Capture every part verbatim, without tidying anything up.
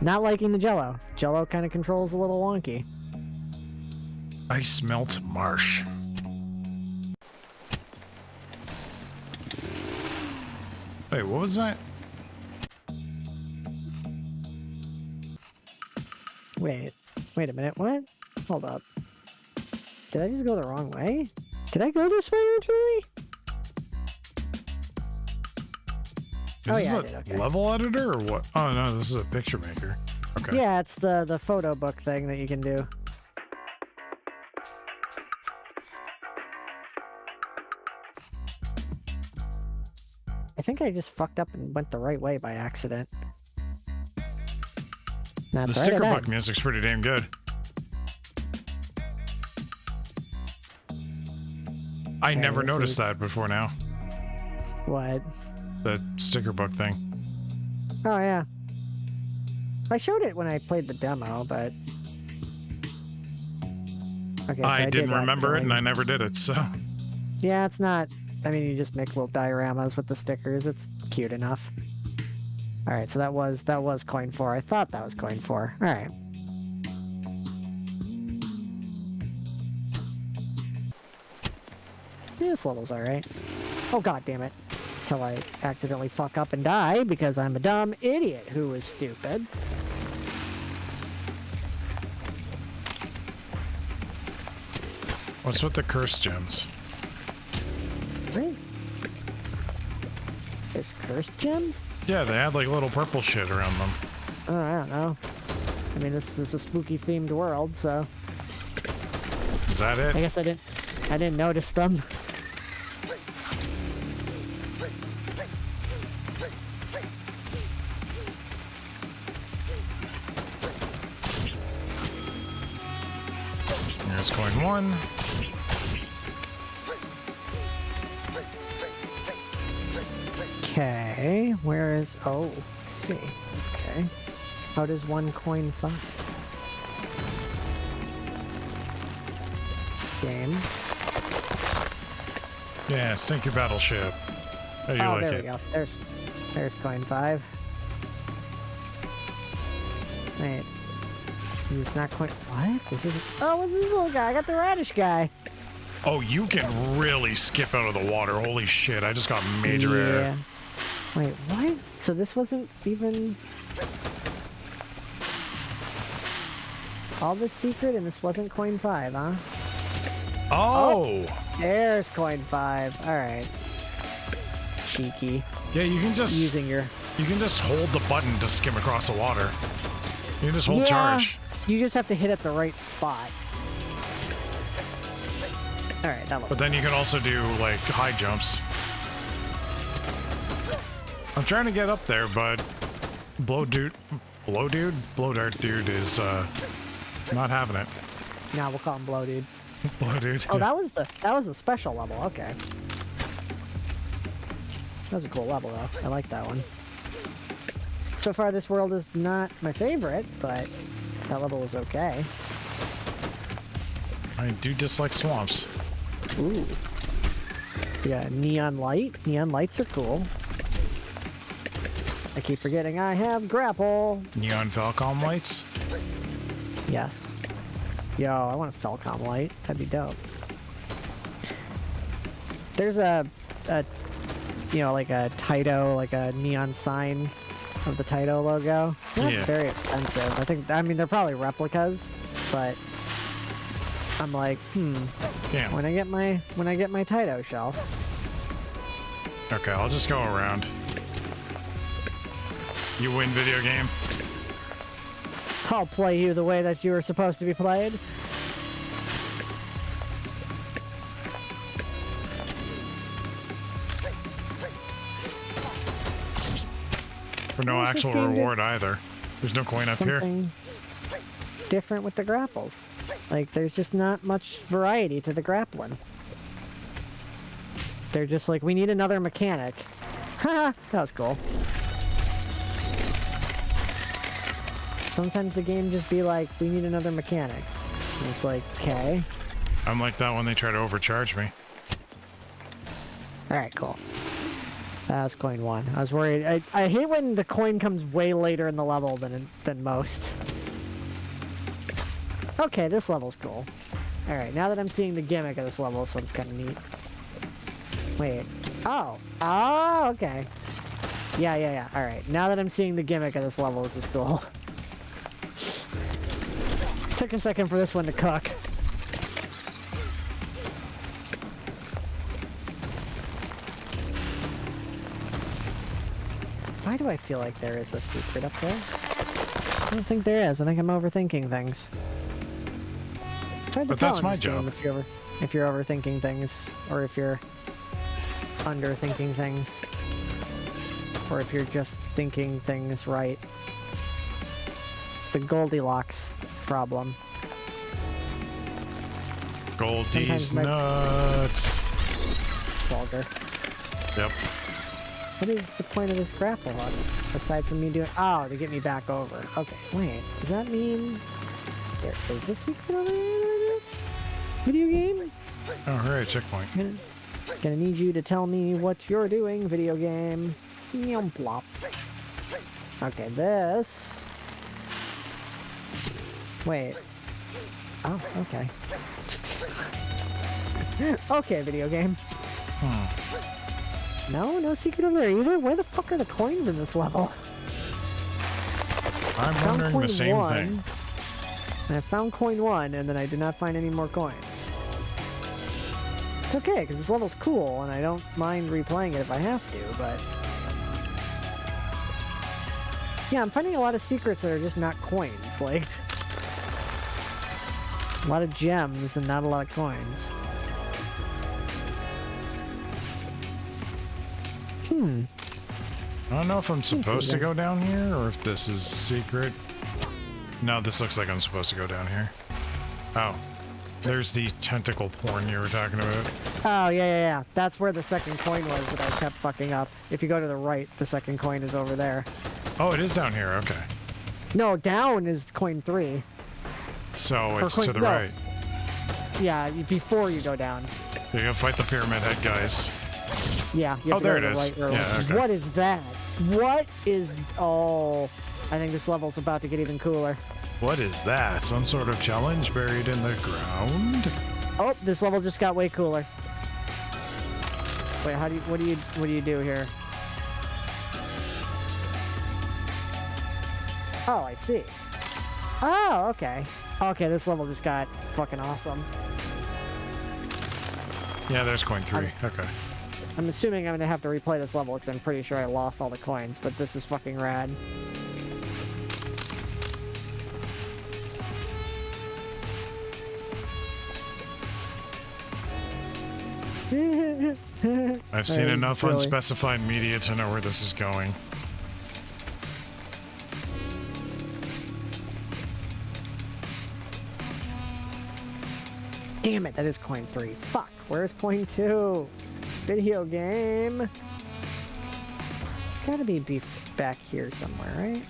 Not liking the Jell-O. Jell-O kind of controls a little wonky. I smelt marsh. Wait, what was that? Wait, wait a minute, what? Hold up. Did I just go the wrong way? Did I go this way originally? Is oh, this yeah, a I did, okay. level editor or what? Oh no, this is a picture maker. Okay. Yeah, it's the, the photo book thing that you can do. I think I just fucked up and went the right way by accident. That's the right sticker book music's pretty damn good. I okay, never noticed is... that before now. What? The sticker book thing. Oh yeah. I showed it when I played the demo, but okay. So I, I didn't did remember it, and I never did it. So. Yeah, it's not. I mean, you just make little dioramas with the stickers. It's cute enough. All right, so that was that was coin four. I thought that was coin four. All right. Yeah, this level's all right. Oh god damn it! Till I accidentally fuck up and die because I'm a dumb idiot who is stupid. What's with the cursed gems? Right. There's cursed gems. Yeah, they had like little purple shit around them. Oh, I don't know. I mean, this is a spooky themed world, so. Is that it? I guess I didn't. I didn't notice them. There's coin one. Okay, where is... Oh, I see. Okay. How does one coin find? Game. Yeah, sink your battleship. How do you oh, like there it? We go. There's, there's coin five. Wait. It's not coin... What? This is... Oh, what's this little guy? I got the radish guy. Oh, you can really skip out of the water. Holy shit, I just got major yeah. error. Wait, what? So this wasn't even... All this secret and this wasn't coin five, huh? Oh! oh there's coin five. Alright. Cheeky. Yeah, you can just... Using your... You can just hold the button to skim across the water. You can just hold yeah, charge. You just have to hit at the right spot. Alright, that looks But then you can also do, like, high jumps. I'm trying to get up there, but blow dude, blow dude, blow dart dude is uh, not having it. Nah, we'll call him blow dude. Blow dude. Oh, that was the that was the special level. Okay, that was a cool level though. I like that one. So far, this world is not my favorite, but that level was okay. I do dislike swamps. Ooh. Yeah, neon light. Neon lights are cool. I keep forgetting I have grapple. Neon Falcom lights? Yes. Yo, I want a Falcom light. That'd be dope. There's a, a, you know, like a Taito, like a neon sign of the Taito logo. That's yeah. very expensive. I think, I mean, they're probably replicas, but I'm like, hmm. Damn. When I get my, when I get my Taito shelf. Okay, I'll just go around. You win, video game. I'll play you the way that you were supposed to be played. For no actual reward either. There's no coin up here. Something different with the grapples. Like, there's just not much variety to the grappling. They're just like, we need another mechanic. Haha, that was cool. Sometimes the game just be like, we need another mechanic. And it's like, okay. I'm like that when they try to overcharge me. Alright, cool. That's coin one. I was worried. I, I hate when the coin comes way later in the level than, than most. Okay, this level's cool. Alright, now that I'm seeing the gimmick of this level, this one's kind of neat. Wait. Oh. Oh, okay. Yeah, yeah, yeah. Alright, now that I'm seeing the gimmick of this level, this is cool. Took a second for this one to cook. Why do I feel like there is a secret up there? I don't think there is. I think I'm overthinking things. But that's my job. If you're, if you're overthinking things, or if you're underthinking things, or if you're just thinking things right. It's the Goldilocks problem. Goldie's nuts! Vulgar. Yep. What is the point of this grapple hook? Aside from me doing... Oh, to get me back over. Okay, wait. Does that mean there is a secret over here? Video game? Oh, hooray, checkpoint. Gonna, gonna need you to tell me what you're doing, video game. Yum, plop. Okay, this... Wait. Oh, okay. Okay, video game. Hmm. No, no secret over there either? Where the fuck are the coins in this level? I'm Some wondering the same one, thing. And I found coin one, and then I did not find any more coins. It's okay, because this level's cool, and I don't mind replaying it if I have to, but... Yeah, I'm finding a lot of secrets that are just not coins, like... A lot of gems and not a lot of coins. Hmm. I don't know if I'm supposed to go down here, or if this is secret. No, this looks like I'm supposed to go down here. Oh. There's the tentacle porn you were talking about. Oh, yeah, yeah, yeah. That's where the second coin was that I kept fucking up. If you go to the right, the second coin is over there. Oh, it is down here. Okay. No, down is coin three. So it's to the no. right. Yeah, before you go down. You're gonna fight the pyramid head guys. Yeah. Oh, there it is. Right, yeah, okay. What is that? What is... Oh... I think this level's about to get even cooler. What is that? Some sort of challenge buried in the ground? Oh, this level just got way cooler. Wait, how do you, what do you, what do you do here? Oh, I see. Oh, okay. Okay, this level just got fucking awesome. Yeah, there's coin three. I'm, okay. I'm assuming I'm gonna have to replay this level because I'm pretty sure I lost all the coins, but this is fucking rad. I've seen enough silly. unspecified media to know where this is going. Damn it, that is coin three. Fuck, where's coin two? Video game. Gotta be beef back here somewhere, right?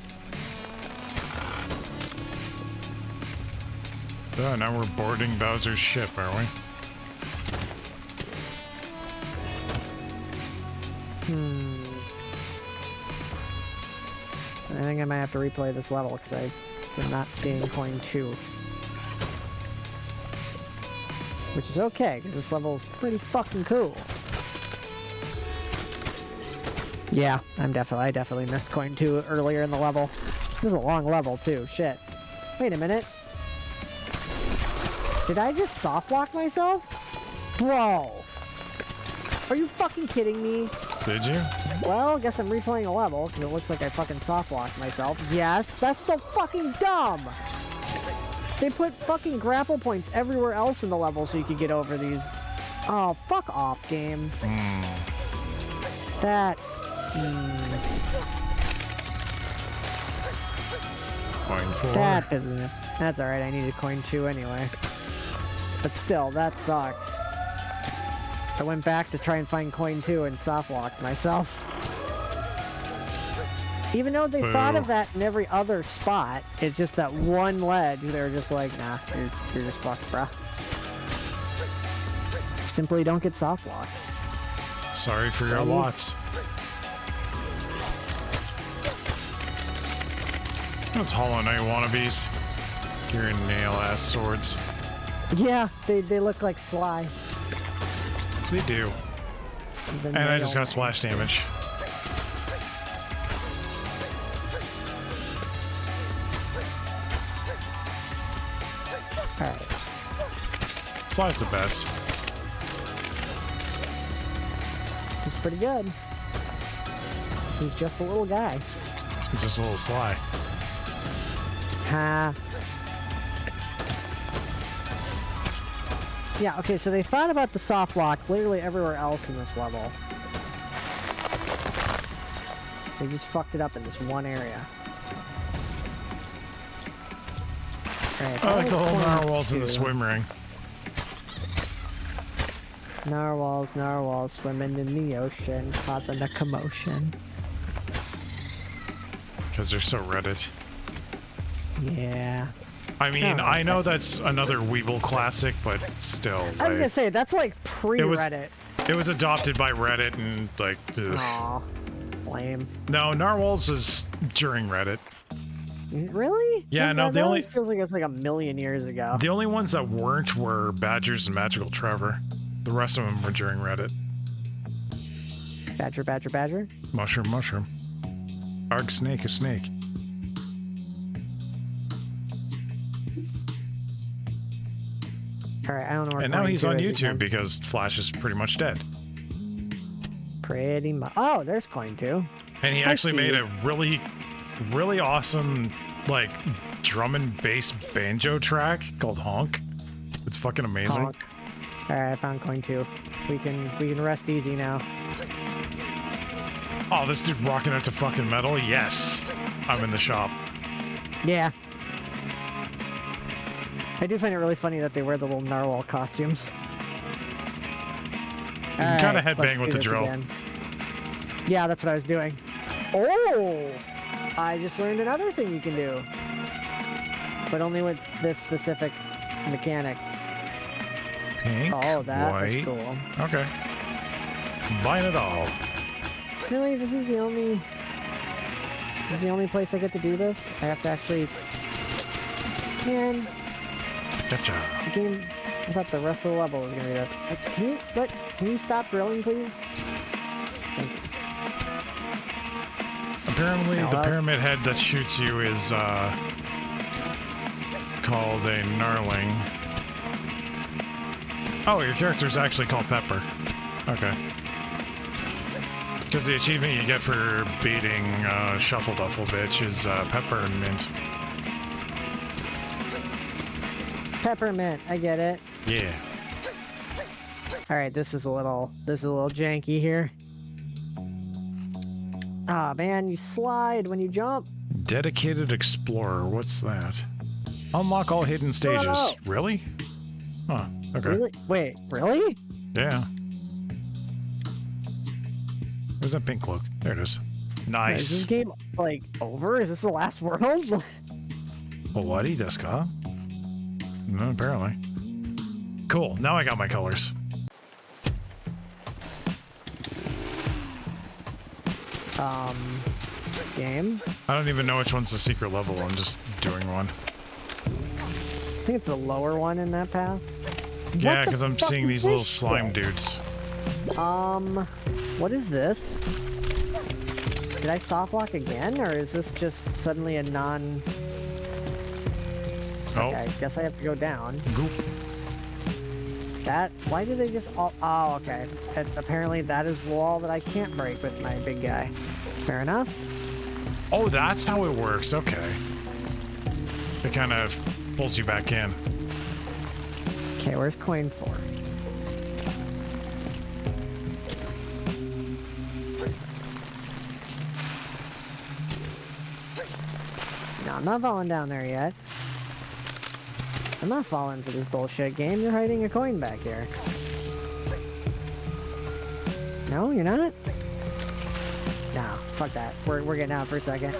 Oh, now we're boarding Bowser's ship, aren't we? Hmm. I think I might have to replay this level because I'm not seeing coin two. Which is okay, because this level is pretty fucking cool. Yeah, I'm definitely I definitely missed coin two earlier in the level. This is a long level too, shit. Wait a minute. Did I just soft lock myself? Bro! Are you fucking kidding me? Did you? Well, I guess I'm replaying a level, because it looks like I fucking softlocked myself. Yes, that's so fucking dumb! They put fucking grapple points everywhere else in the level so you could get over these. Oh, fuck off, game. Mm. That... Mm. Coin four. That doesn't... That's alright, I needed coin two anyway. But still, that sucks. I went back to try and find coin two and softlocked myself. Even though they Boo. thought of that in every other spot, it's just that one ledge, they're just like, nah, you're, you're just fucked, bruh. Simply don't get softlocked. Sorry for your lots. Those Hollow Knight wannabes. Gearing nail-ass swords. Yeah, they, they look like Sly. They do. The and I just got splash damage. Alright. Sly's the best. He's pretty good. He's just a little guy. He's just a little Sly. Ha. Yeah, okay, so they thought about the soft lock literally everywhere else in this level. They just fucked it up in this one area. Right, I like the whole narwhals in the swim ring. Narwhals, narwhals swimming in the ocean, causing a commotion. Because they're so Reddit. Yeah. I mean, no, I know that's another Weeble classic, but still. I was like, gonna say, that's like pre-Reddit. It, it was adopted by Reddit and like... Ugh. Aw, lame. No, Narwhals is during Reddit. Really? Yeah, no, the only... feels like it was like a million years ago. The only ones that weren't were Badgers and Magical Trevor. The rest of them were during Reddit. Badger, badger, badger? Mushroom, mushroom. Arg snake, a snake. All right, I don't know. And now he's on YouTube because Flash is pretty much dead. Pretty much. Oh, there's coin too. And he actually made a really, really awesome like drum and bass banjo track called Honk. It's fucking amazing. Honk. All right, I found coin too. We can we can rest easy now. Oh, this dude rocking out to fucking metal. Yes, I'm in the shop. Yeah. I do find it really funny that they wear the little narwhal costumes. You can kind of headbang with the drill. Again. Yeah, that's what I was doing. Oh! I just learned another thing you can do. But only with this specific mechanic. Pink, oh, that white. Was cool. Okay. Combine it all. Really? This is the only... This is the only place I get to do this? I have to actually... Man... Gotcha. The game, I thought the rest of the level was gonna be this. Like, can you let, can you stop drilling, please? Thank you. Apparently, no, the pyramid head that shoots you is uh, called a gnarling. Oh, your character's actually called Pepper. Okay. Because the achievement you get for beating uh, Shuffle Duffle Bitch is uh, Pepper and Mint. Peppermint, I get it. Yeah. All right, this is a little, this is a little janky here. Ah, oh, man, you slide when you jump. Dedicated Explorer, what's that? Unlock all hidden stages. Oh. Really? Huh. Okay. Really? Wait, really? Yeah. Where's that pink cloak? There it is. Nice. Wait, is this game like over? Is this the last world? What is this, huh? No, apparently. Cool, now I got my colors. Um, game? I don't even know which one's the secret level, I'm just doing one. I think it's the lower one in that path. Yeah, because I'm seeing these little slime dudes. Um, what is this? Did I soft lock again, or is this just suddenly a non... Okay, I guess I have to go down. Goop. That, why do they just all, oh, okay. It's, apparently that is wall that I can't break with my big guy. Fair enough. Oh, that's how it works, okay. It kind of pulls you back in. Okay, where's coin for? No, I'm not falling down there yet. I'm not falling for this bullshit game. You're hiding a coin back here. No, you're not? No, fuck that. We're, we're getting out for a second.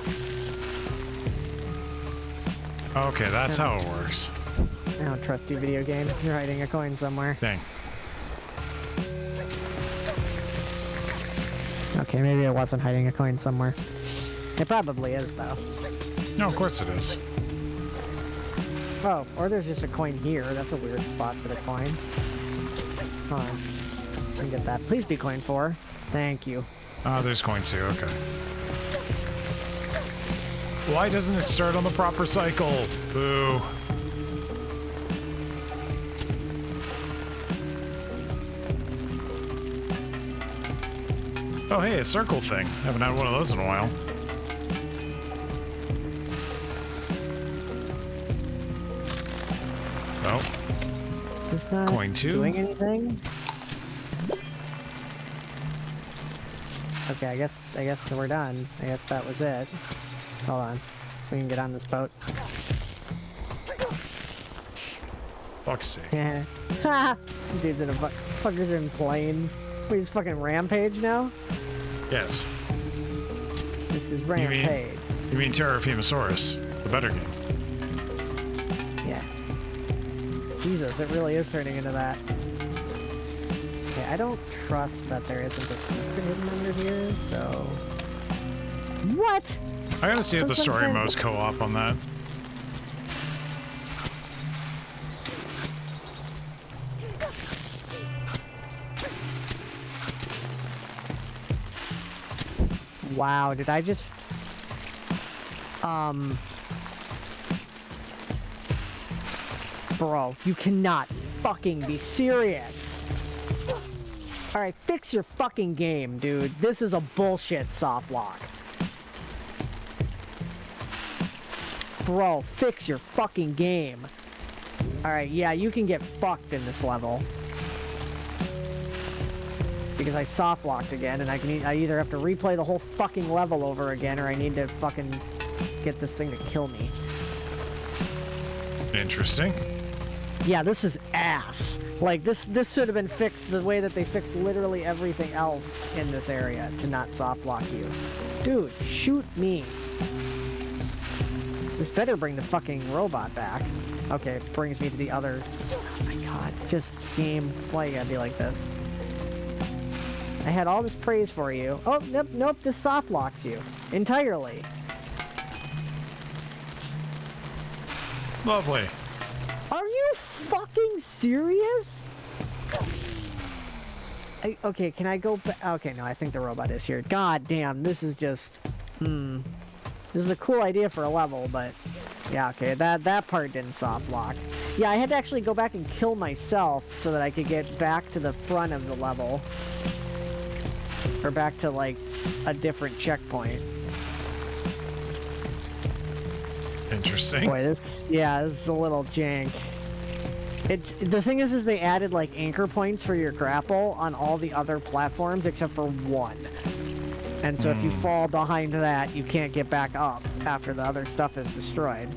Okay, that's how it works. I don't trust you, video game. You're hiding a coin somewhere. Dang. Okay, maybe I wasn't hiding a coin somewhere. It probably is, though. No, of course it is. Oh, or there's just a coin here. That's a weird spot for the coin. Hold on. I can get that. Please be coin four. Thank you. Oh, there's coin two. Okay. Why doesn't it start on the proper cycle? Boo. Oh, hey, a circle thing. I haven't had one of those in a while. Oh. Is this not coin two? Doing anything? Okay, I guess I guess we're done. I guess that was it. Hold on. We can get on this boat. Fuck's sake. Yeah. Ha! Dudes in a bu- fuckers are in planes. We just fucking Rampage now? Yes. This is Rampage. You mean, you mean Terror Femosaurus, the better game. Yeah. Jesus, it really is turning into that. Okay, I don't trust that there isn't a secret hidden under here, so... What?! I gotta see if the story mode's co-op on that. Wow, did I just... Um... Bro, you cannot fucking be serious! Alright, fix your fucking game, dude. This is a bullshit soft lock. Bro, fix your fucking game. Alright, yeah, you can get fucked in this level. Because I soft locked again, and I can e I either have to replay the whole fucking level over again, or I need to fucking get this thing to kill me. Interesting. Yeah, this is ass. Like, this, this should have been fixed the way that they fixed literally everything else in this area to not soft lock you. Dude, shoot me. This better bring the fucking robot back. Okay, it brings me to the other... Oh my god, just game. Why you gotta be like this? I had all this praise for you. Oh, nope, nope, this soft locks you. Entirely. Lovely. Are you fucking serious? I, okay, can I go back? Okay, no, I think the robot is here. God damn, this is just... Hmm... This is a cool idea for a level, but yeah, okay, that that part didn't soft lock. Yeah, I had to actually go back and kill myself so that I could get back to the front of the level. Or back to, like, a different checkpoint. Interesting. Boy, this, yeah, this is a little jank. It's, the thing is, is they added, like, anchor points for your grapple on all the other platforms except for one. And so mm. if you fall behind that, you can't get back up after the other stuff is destroyed.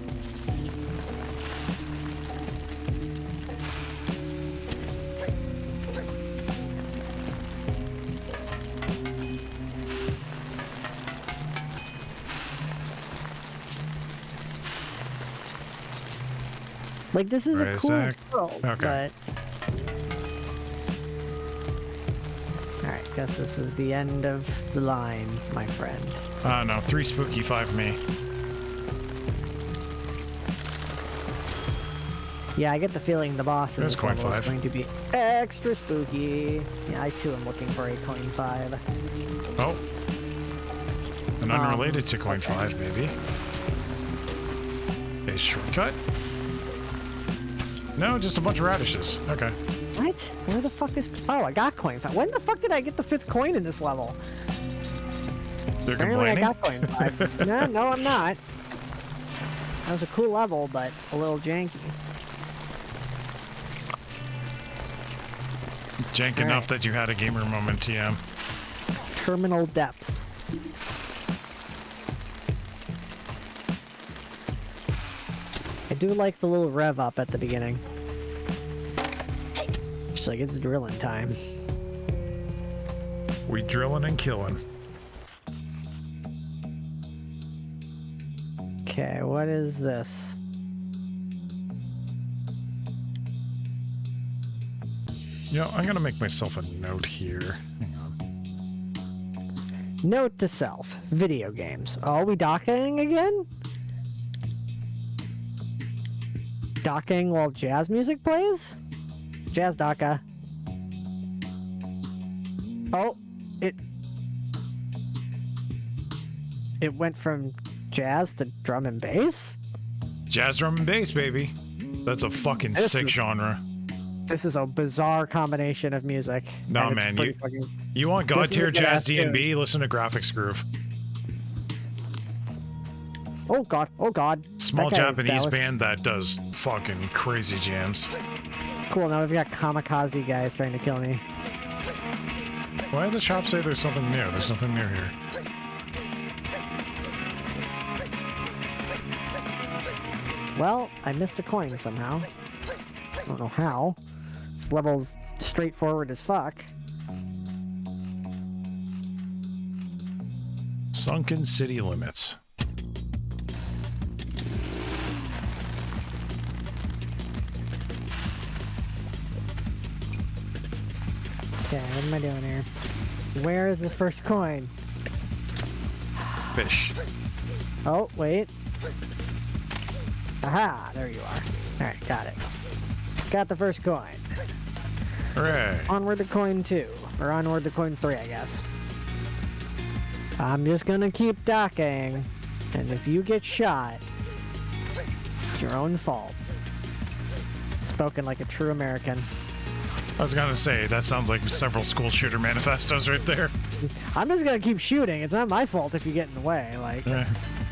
Like, this is right a cool a world, okay. but... Alright, guess this is the end of the line, my friend. Ah, uh, no. Three spooky, five me. Yeah, I get the feeling the boss in this coin level five. is going to be extra spooky. Yeah, I too am looking for a coin five. Oh. And unrelated um, to coin okay. five, maybe. A shortcut? No, just a bunch of radishes. Okay. What? Where the fuck is... Oh, I got coin five. When the fuck did I get the fifth coin in this level? They're Apparently complaining? I got coin five. no, no, I'm not. That was a cool level, but a little janky. Jank All enough right. that you had a gamer moment, T M. Terminal depths. I do like the little rev up at the beginning. Like it's drilling time. We drilling and killing. Okay, what is this? You know, I'm gonna make myself a note here. Hang on. Note to self: video games. Are we docking again? docking while jazz music plays? Jazz docka. Oh, it... It went from jazz to drum and bass? Jazz, drum, and bass, baby. That's a fucking this sick is, genre. This is a bizarre combination of music. Nah, man. You, fucking, you want God tier jazz D and B? Listen to Graphics Groove. Oh, God. Oh, God. Small Japanese band that does fucking crazy jams. Cool. Now we've got kamikaze guys trying to kill me. Why do the shops say there's something new? There's nothing new here. Well, I missed a coin somehow. I don't know how. This level's straightforward as fuck. Sunken city limits. Okay, what am I doing here? Where is the first coin? Fish. Oh, wait. Aha! There you are. Alright, got it. Got the first coin. Hooray. Onward to coin two. Or onward to coin three, I guess. I'm just gonna keep docking. And if you get shot, it's your own fault. Spoken like a true American. I was gonna say, that sounds like several school shooter manifestos right there. I'm just gonna keep shooting. It's not my fault if you get in the way. Like, right.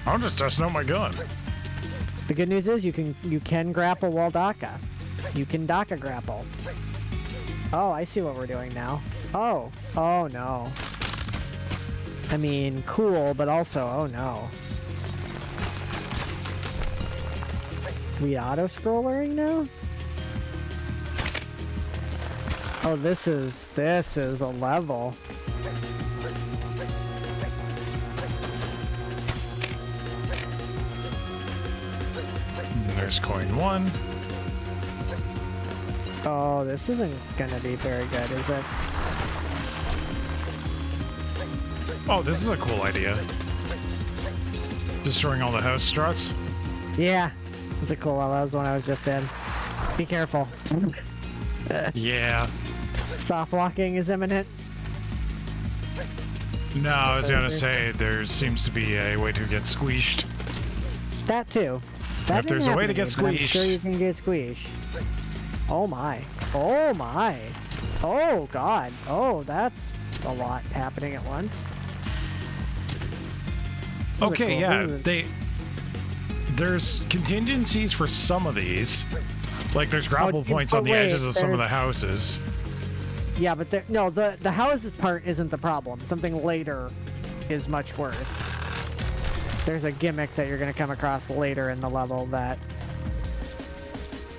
I'm just testing out my gun. The good news is you can you can grapple while Daka. You can Daka grapple. Oh, I see what we're doing now. Oh. Oh, no. I mean, cool, but also, oh, no. We auto-scrollering now? Oh, this is... This is a level. There's coin one. Oh, this isn't gonna be very good, is it? Oh, this is a cool idea. Destroying all the house struts? Yeah, it's a cool one. That was one I was just in. Be careful. Yeah. Soft walking is imminent. No, I was gonna say, there seems to be a way to get squeezed. That too. That if there's a way to get squeezed, I'm sure you can get squeezed. Oh my! Oh my! Oh God! Oh, that's a lot happening at once. This okay, cool yeah, reason. they. There's contingencies for some of these, like there's grapple oh, points on the wait, edges of some of the houses. Yeah, but there, no, the the houses part isn't the problem. Something later is much worse. There's a gimmick that you're going to come across later in the level that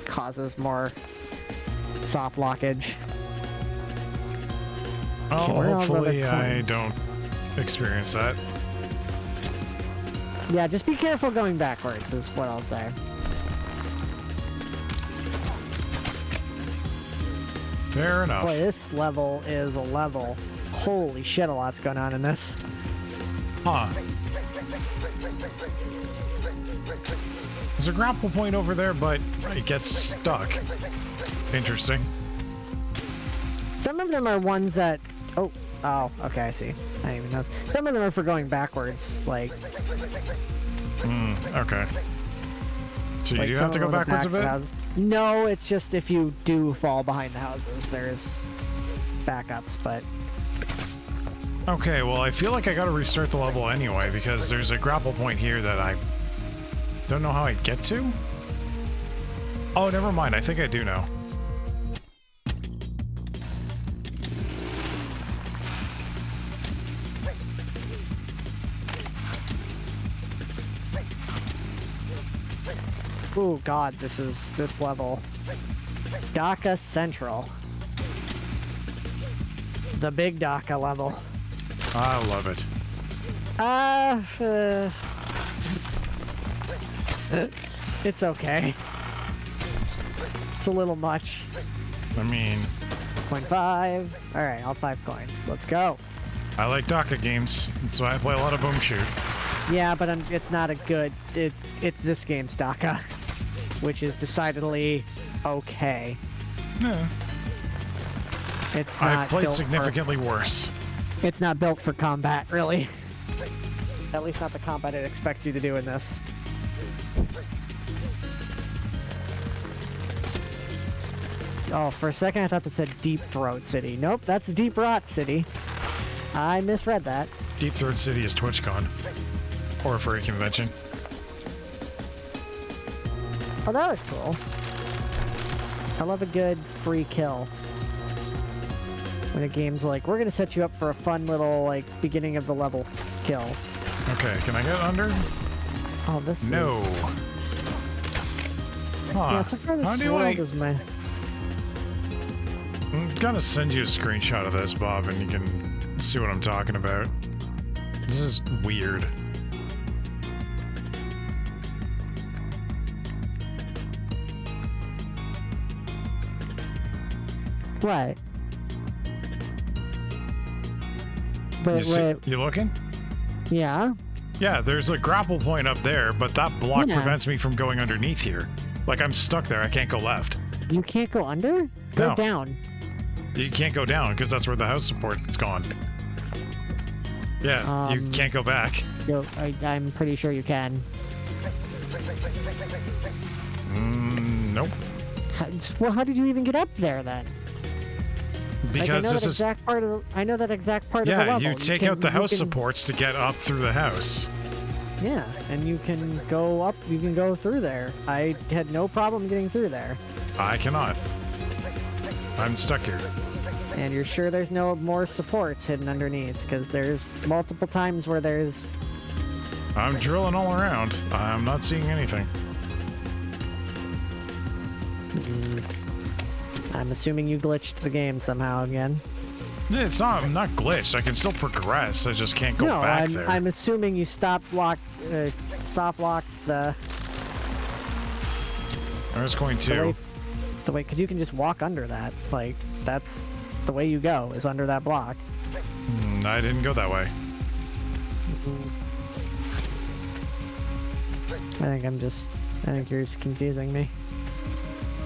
causes more soft lockage. Oh, okay, hopefully I don't experience that. Yeah, just be careful going backwards is what I'll say. Fair enough. Boy, this level is a level. Holy shit, a lot's going on in this. Huh. There's a grapple point over there, but it gets stuck. Interesting. Some of them are ones that... Oh, oh, okay, I see. I didn't even know. Some of them are for going backwards, like... Hmm, okay. So you like do have to go backwards a bit? No, it's just if you do fall behind the houses, there's backups, but... Okay, well, I feel like I gotta restart the level anyway, because there's a grapple point here that I don't know how I get to? Oh, never mind. I think I do know. Oh, God, this is this level. Daka Central. The big Daka level. I love it. Uh, uh, it's okay. It's a little much. I mean... Coin five. Alright, all five coins. Let's go. I like Daka games. That's why I play a lot of Boom Shoot. Yeah, but I'm, it's not a good... It, it's this game's Daka. which is decidedly okay. No. It's not I've played significantly for, worse. It's not built for combat, really. At least not the combat it expects you to do in this. Oh, for a second I thought that said Deep Throat City. Nope, that's Deep Rot City. I misread that. Deep Throat City is TwitchCon. Horror Furry Convention. Oh, that was cool. I love a good free kill. When a game's like, we're gonna set you up for a fun little, like, beginning of the level kill. Okay, can I get under? Oh, this no. is... No. Huh. Yeah, so far this How do I... is my... I'm gonna send you a screenshot of this, Bob, and you can see what I'm talking about. This is weird. What? Wait, you, see, wait. you looking? Yeah. Yeah, there's a grapple point up there, but that block yeah. prevents me from going underneath here. Like, I'm stuck there. I can't go left. You can't go under? Go no. down. You can't go down, because that's where the house support is gone. Yeah, um, you can't go back. No, I, I'm pretty sure you can. Mm, nope. How, well, how did you even get up there, then? Because like, I know this that exact is... Part of, I know that exact part yeah, of the level. Yeah, you take you can, out the house can... supports to get up through the house. Yeah, and you can go up, you can go through there. I had no problem getting through there. I cannot. I'm stuck here. And you're sure there's no more supports hidden underneath, because there's multiple times where there's... I'm drilling all around. I'm not seeing anything. Mm. I'm assuming you glitched the game somehow again. It's not, I'm not glitched. I can still progress. I just can't go no, back I'm, there. I'm assuming you stop lock, uh, stop lock the... I was going to... The way, because you can just walk under that. Like, that's the way you go, is under that block. Mm, I didn't go that way. Mm-hmm. I think I'm just... I think you're just confusing me.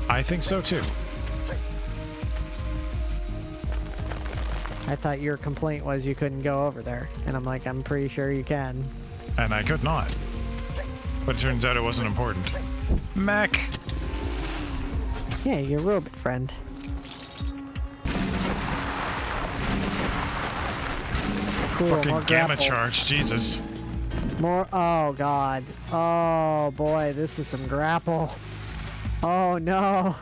I think so, too. I thought your complaint was you couldn't go over there. And I'm like, I'm pretty sure you can. And I could not. But it turns out it wasn't important. Mech! Yeah, you're a robot friend. Cool, fucking gamma grapple. charge, Jesus. More, oh god. Oh boy, this is some grapple. Oh no.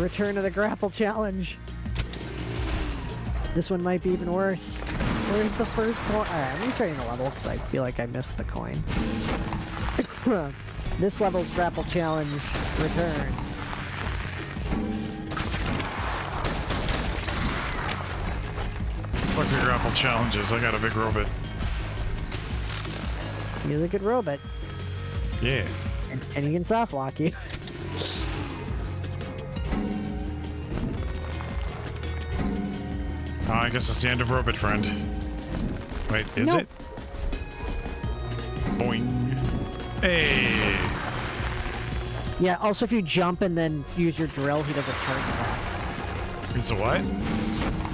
Return to the grapple challenge. This one might be even worse. Where's the first one? Alright, I'm starting the level because I feel like I missed the coin. This level's grapple challenge returns. Fuck the grapple challenges, I got a big robot. You're a good robot. Yeah. And, and he can soft lock you. Oh, I guess it's the end of Robot Friend. Wait, is nope. it? Boing. Hey! Yeah, also if you jump and then use your drill, he doesn't charge back. It's a what?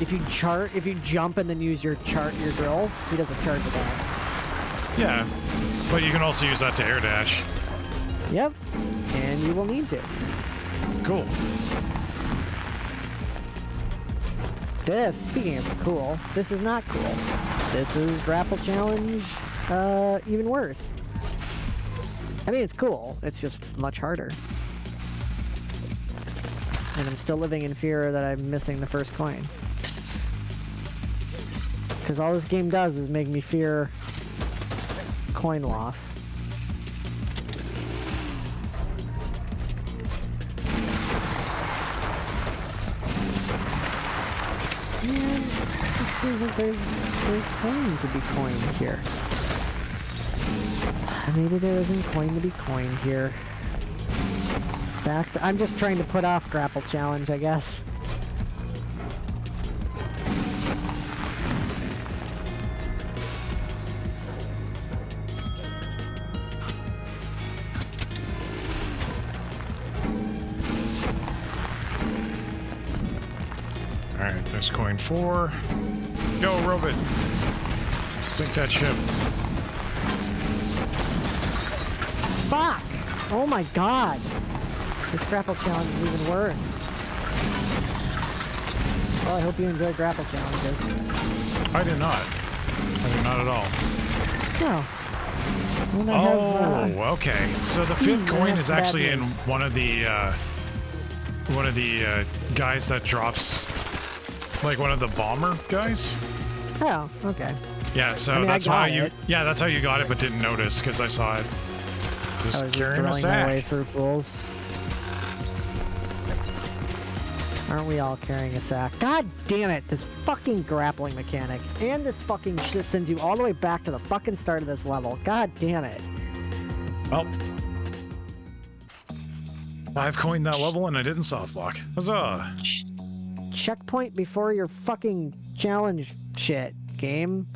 If you chart, if you jump and then use your chart, your drill, he doesn't charge back. Yeah, but you can also use that to air dash. Yep, and you will need to. Cool. This, speaking of cool, this is not cool. This is grapple challenge, uh, even worse. I mean, it's cool. It's just much harder. And I'm still living in fear that I'm missing the first coin. Because all this game does is make me fear coin loss. There's, there's coin to be coined here. Maybe there isn't coin to be coined here. Back to, I'm just trying to put off grapple challenge, I guess. Alright, there's coin four. Go, robot! Sink that ship. Fuck! Oh my god! This grapple challenge is even worse. Well, I hope you enjoy grapple challenges. I did not. I did not at all. No. Oh, have, uh, okay. So the fifth coin is actually in one of the uh, one of the uh, guys that drops, like one of the bomber guys. Oh, okay. Yeah, so I mean, that's how you. It. Yeah, that's how you got it, but didn't notice because I saw it. Just I was carrying just a sack. My way through fools. Aren't we all carrying a sack? God damn it! This fucking grappling mechanic and this fucking shit sends you all the way back to the fucking start of this level. God damn it! Well, I've coined that level and I didn't soft lock. Huzzah! Checkpoint before your fucking challenge shit game.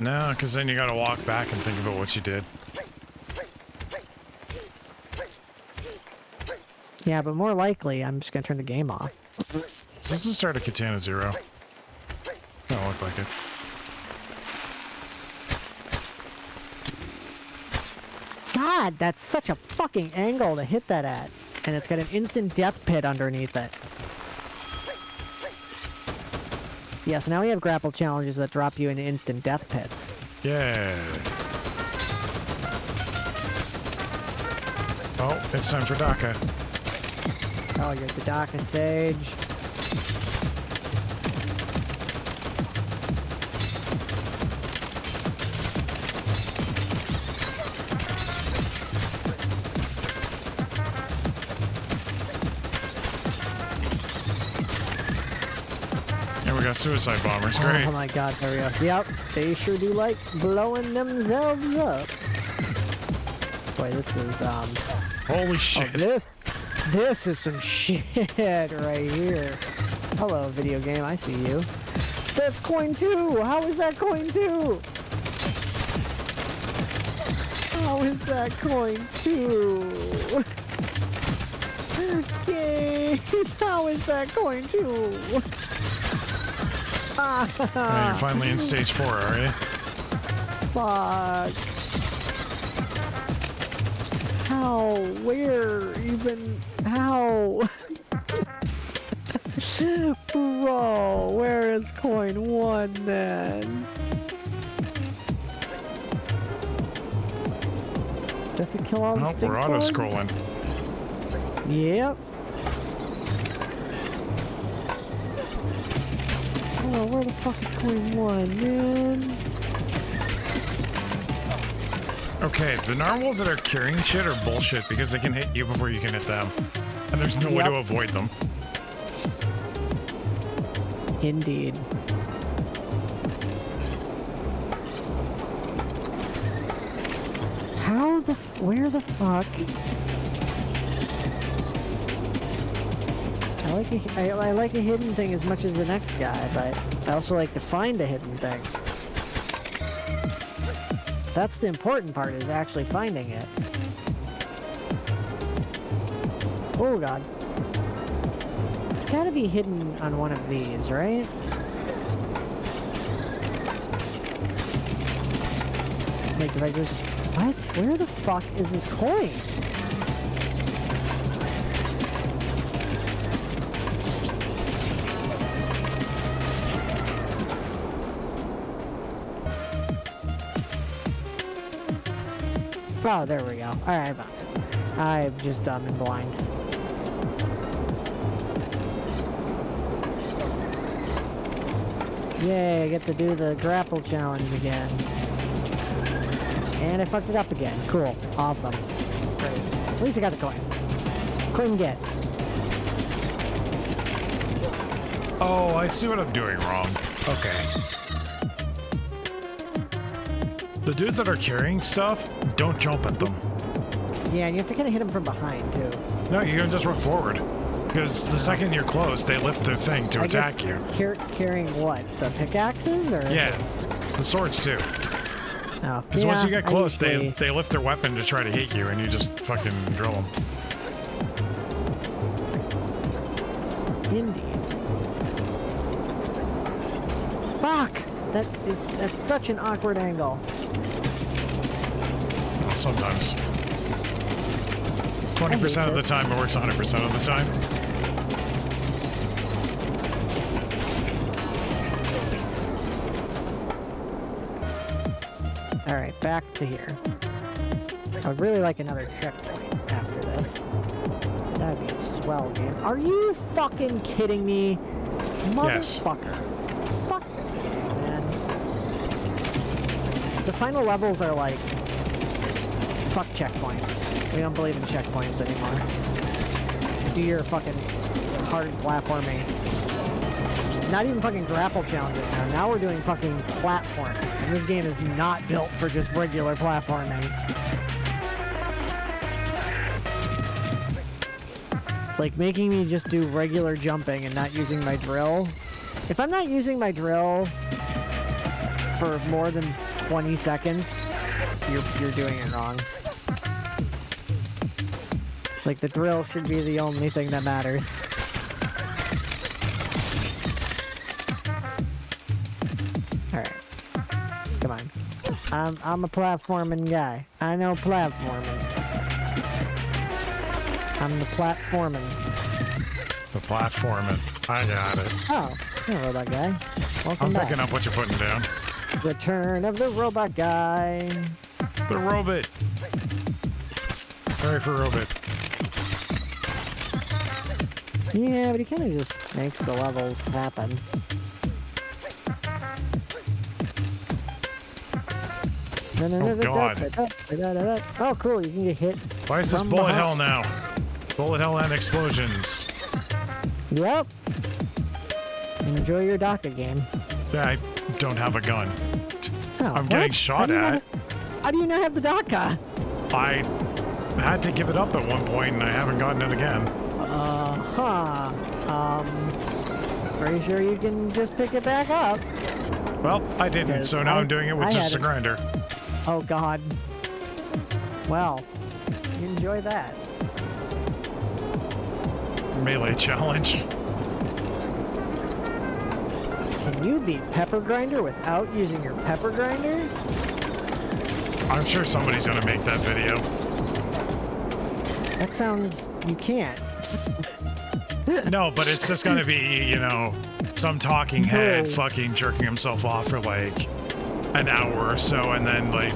No, because then you gotta walk back and think about what you did. Yeah, but more likely, I'm just gonna turn the game off. So let's start a Katana Zero. Don't look like it. God, that's such a fucking angle to hit that at. And it's got an instant death pit underneath it. Yeah, so now we have grapple challenges that drop you into instant death pits. Yeah. Oh, it's time for DACA. Oh, you're at the DACA stage. And we got suicide bombers, great. Oh my god, there we go. Yep, they sure do like blowing themselves up. Boy, this is, um... holy shit. Oh, this... This is some shit right here. Hello, video game. I see you. That's coin two. How is that coin two? How is that coin two? Okay. How is that coin two? Ah. You're finally in stage four, are you? Fuck. How? Where? Even? How? Bro, where is coin one then? Do I have to kill all nope, these we're auto-scrolling. Yep. Oh, where the fuck is coin one, man? Okay, the narwhals that are carrying shit are bullshit because they can hit you before you can hit them. And there's no yep. way to avoid them. Indeed. How the... F where the fuck... I like, a, I, I like a hidden thing as much as the next guy, but I also like to find a hidden thing. That's the important part, is actually finding it. Oh god. It's gotta be hidden on one of these, right? Like if I just... What? Where the fuck is this coin? Oh, there we go. Alright, I'm just dumb and blind. Yay, I get to do the grapple challenge again. And I fucked it up again. Cool. Awesome. Great. At least I got the coin. Couldn't get. Oh, I see what I'm doing wrong. Okay. The dudes that are carrying stuff, don't jump at them. Yeah, and you have to kind of hit them from behind, too. No, you're gonna just run forward. Because the second you're close, they lift their thing to I attack guess you. Car carrying what? The pickaxes? Or? Yeah, the swords, too. Because oh, yeah, once you get close, usually... they, they lift their weapon to try to hit you, and you just fucking drill them. Indeed. Fuck! That is that's such an awkward angle. Sometimes. twenty percent of the time it works one hundred percent of the time. Alright, back to here. I would really like another checkpoint after this. That would be a swell game. Are you fucking kidding me? Motherfucker. Yes. Fuck this game, man. The final levels are like... Fuck checkpoints. We don't believe in checkpoints anymore. Do your fucking hard platforming. Not even fucking grapple challenges now. Now we're doing fucking platforming. And this game is not built for just regular platforming. Like, making me just do regular jumping and not using my drill. If I'm not using my drill for more than twenty seconds, you're, you're doing it wrong. Like, the drill should be the only thing that matters. Alright. Come on. I'm, I'm a platforming guy. I know platforming. I'm the platforming. The platforming. I got it. Oh, hello, that guy. Welcome I'm back. Picking up what you're putting down. Return of the robot guy. The robot. Sorry for robot. Yeah, but he kind of just makes the levels happen. Oh, God. Oh, cool. You can get hit. Why is this bullet hell now? Bullet hell and explosions. Yep. Enjoy your DACA game. Yeah, I don't have a gun. Oh, I'm getting what? shot how at. Have, how do you not have the DACA? I had to give it up at one point, and I haven't gotten it again. Uh huh. Um, pretty sure you can just pick it back up. Well, I didn't, so now I, I'm doing it with I just a grinder. Oh, God. Well, enjoy that. Melee challenge. Can you beat Pepper Grinder without using your Pepper Grinder? I'm sure somebody's gonna make that video. That sounds... you can't. No, but it's just gonna be, you know, some talking head no. fucking jerking himself off for like... an hour or so, and then like,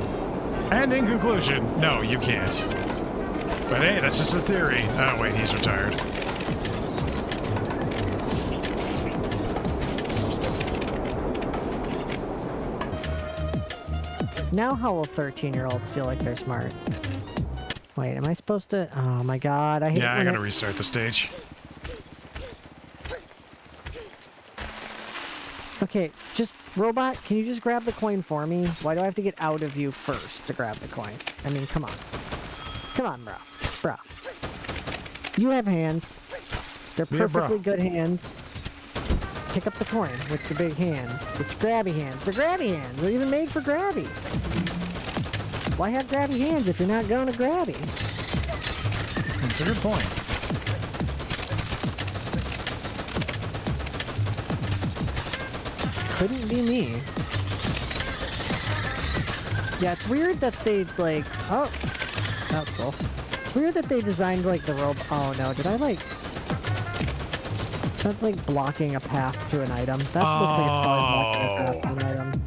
and in conclusion, no, you can't. But hey, that's just a theory. Oh wait, he's retired. Now how will thirteen-year-olds feel like they're smart? Wait, am I supposed to? Oh my God, I hate. Yeah, I gotta restart the stage. Okay, just. Robot, can you just grab the coin for me? Why do I have to get out of you first to grab the coin? I mean, come on. Come on, bro. Bro. You have hands. They're perfectly yeah, good hands. Pick up the coin with your big hands. With your grabby hands. They're grabby hands. They're even made for grabby. Why have grabby hands if you're not going to grabby? That's a good point. Couldn't be me. Yeah, it's weird that they like. Oh, that's cool. It's weird that they designed like the rope. Oh no, did I like? Is that like blocking a path to an item? That oh. looks like it's probably blocking a path to an item.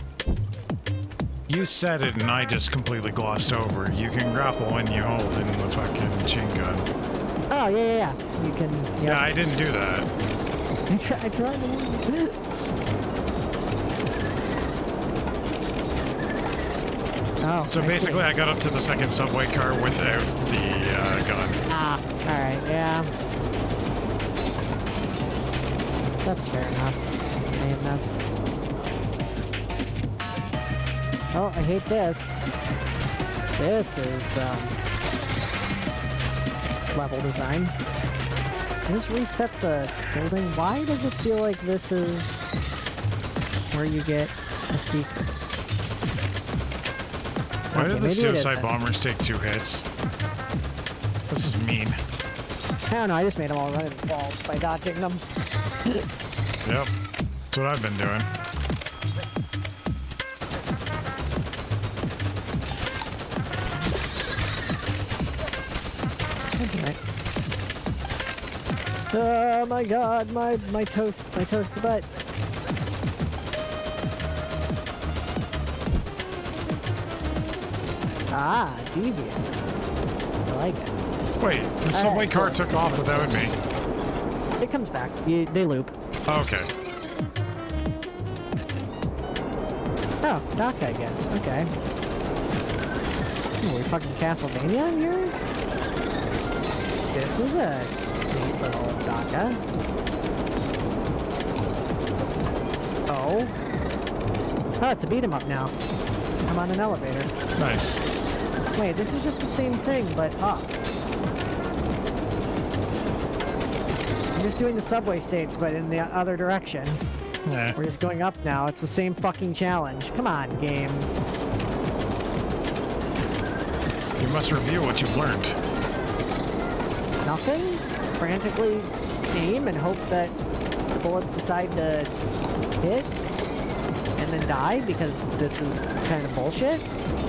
You said it, and I just completely glossed over. You can grapple when you hold in the fucking machine gun. Oh yeah, yeah, yeah. You can. Yeah, yeah I didn't do that. I, try, I tried. To Oh, so I basically, see. I got up to the second subway car without the uh, gun. Ah, alright, yeah. That's fair enough. I mean, that's... Oh, I hate this. This is, um... level design. Can I just reset the building? Why does it feel like this is... where you get a secret? Why okay, did the suicide bombers take two hits? This is mean. I don't know, I just made them all run into walls by dodging them. Yep, that's what I've been doing. Oh my god, my my toast, my toast butt. Ah, devious. I like it. Wait, the subway car took off without me. It comes back. You, they loop. Okay. Oh, dock again. Okay. We're fucking Castlevania here? This is a neat little DACA. Oh. Oh, it's a beat 'em up now. I'm on an elevator. Nice. Wait, this is just the same thing, but up. I'm just doing the subway stage, but in the other direction. Nah. We're just going up now. It's the same fucking challenge. Come on, game. You must review what you've learned. Nothing? Frantically aim and hope that the bullets decide to hit and then die because this is kind of bullshit?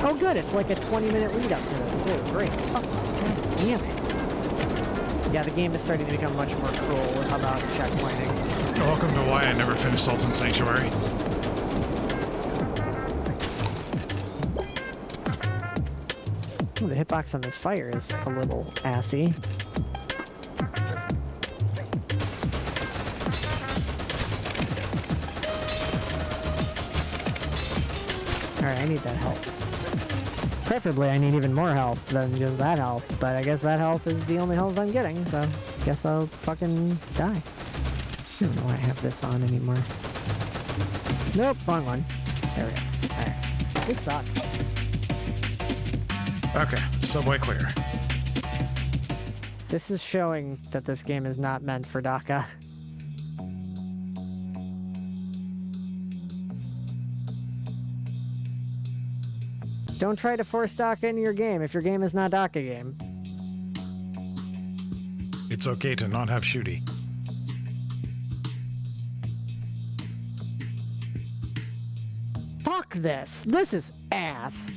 Oh good, it's like a twenty minute lead up to this too. Great. Fuck. God damn it. Yeah, the game is starting to become much more cruel about checkpointing. Welcome to why I never finished Salton Sanctuary. Ooh, the hitbox on this fire is a little assy. Alright, I need that health. Preferably I need even more health than just that health, but I guess that health is the only health I'm getting, so I guess I'll fucking die. I don't know why I have this on anymore. Nope, wrong one. There we go. Alright. This sucks. Okay, subway clear. This is showing that this game is not meant for DACA. Don't try to force DACA into your game if your game is not DACA game. It's okay to not have shooty. Fuck this! This is ass!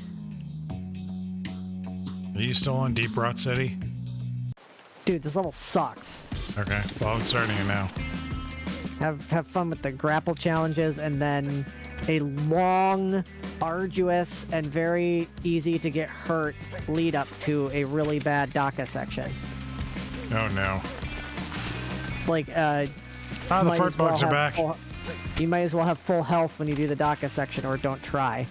Are you still on Deep Rot City? Dude, this level sucks. Okay, well I'm starting it now. Have, have fun with the grapple challenges and then a long, arduous, and very easy to get hurt lead up to a really bad DACA section. Oh no. Like, uh... Ah, the fart bugs are back. Full, you might as well have full health when you do the DACA section, or don't try.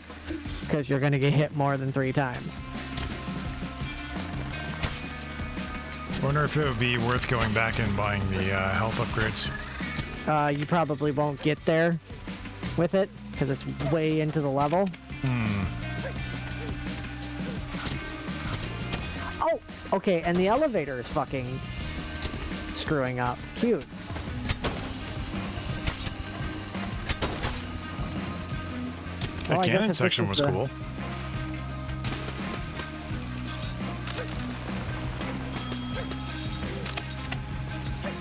Because you're gonna get hit more than three times. I wonder if it would be worth going back and buying the uh, health upgrades. Uh, you probably won't get there with it, because it's way into the level. Hmm. Oh! Okay, and the elevator is fucking screwing up. Cute. That well, cannon section was the... cool.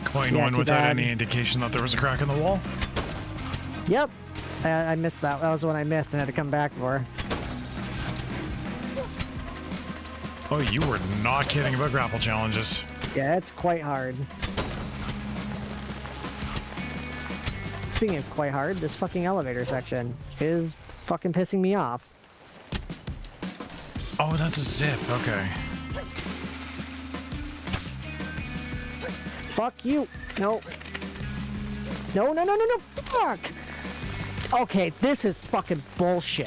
Coin yeah, one without bad. Any indication that there was a crack in the wall? Yep. I missed that. That was the one I missed and had to come back for. Oh, you were not kidding about grapple challenges. Yeah, it's quite hard. Speaking of quite hard, this fucking elevator section is fucking pissing me off. Oh, that's a zip. Okay. Fuck you. No. No, no, no, no, no. Fuck. Okay, this is fucking bullshit.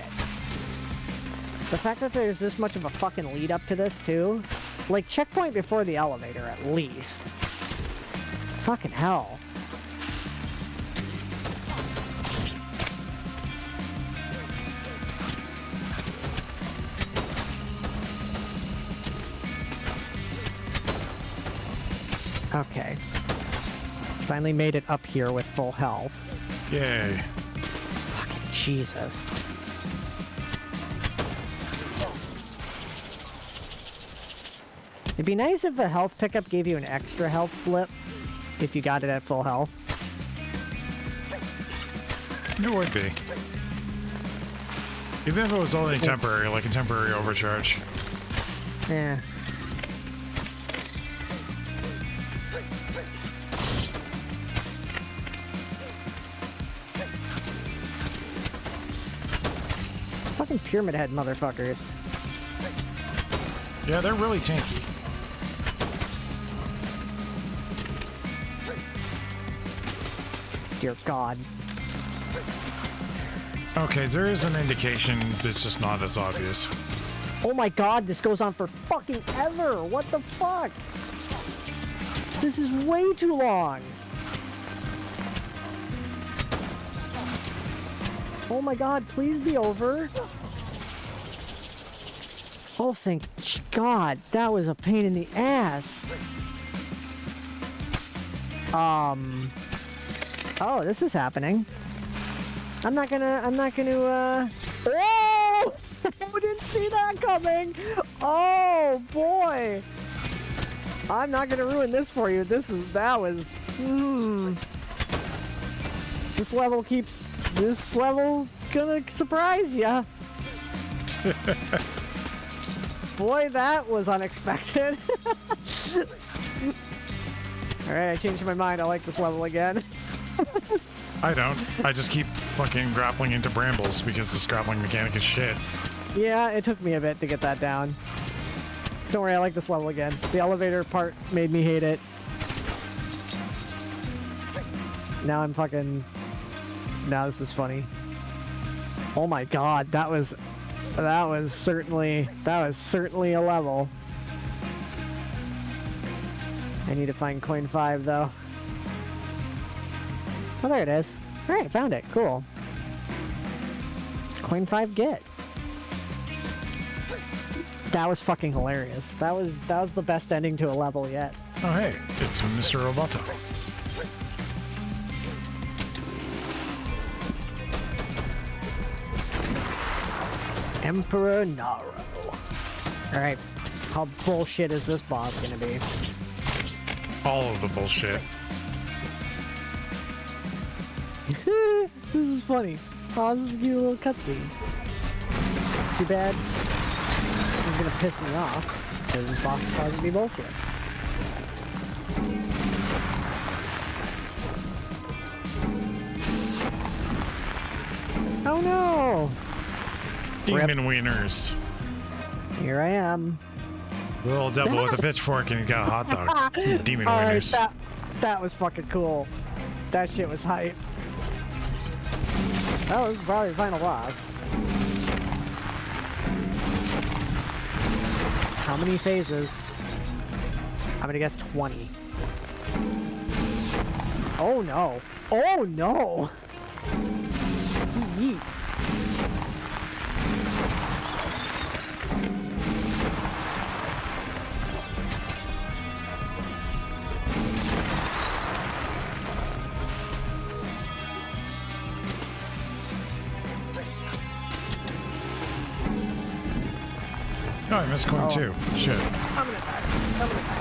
The fact that there's this much of a fucking lead up to this, too. Like, checkpoint before the elevator, at least. Fucking hell. Okay. Finally made it up here with full health. Yay. Jesus. It'd be nice if a health pickup gave you an extra health blip if you got it at full health. It would be. Even if it was only temporary, like a temporary overcharge. Yeah. Fucking pyramid head motherfuckers. Yeah, they're really tanky. Dear God. Okay, there is an indication, it's just not as obvious. Oh my God, this goes on for fucking ever! What the fuck? This is way too long! Oh my God, please be over! Oh, thank God, that was a pain in the ass! Um... Oh, this is happening. I'm not gonna, I'm not gonna, uh... Oh! I didn't see that coming! Oh, boy! I'm not gonna ruin this for you. This is, that was, mm. This level keeps, this level gonna surprise ya. Boy, that was unexpected. Alright, I changed my mind. I like this level again. I don't. I just keep fucking grappling into brambles because this grappling mechanic is shit. Yeah, it took me a bit to get that down. Don't worry, I like this level again. The elevator part made me hate it. Now I'm fucking... Now this is funny. Oh my God, that was... That was certainly... That was certainly a level. I need to find coin five, though. Oh, there it is. All right, found it. Cool. Coin five get. That was fucking hilarious. That was that was the best ending to a level yet. Oh hey, it's Mister Roboto. Emperor Naro. All right, how bullshit is this boss gonna be? All of the bullshit. This is funny. Oh, this is a cute little cutscene. Too bad. This is gonna piss me off because this boss is causing me bullshit. Oh no! Demon Rip. Wieners. Here I am. The little devil with a pitchfork and he's got a hot dog. Demon All right, wieners. That, that was fucking cool. That shit was hype. Oh, this is probably the final boss. How many phases? I'm gonna guess twenty. Oh no! Oh no! Yeet. No, I missed coin oh. two. Shit. I'm gonna die. I'm gonna die.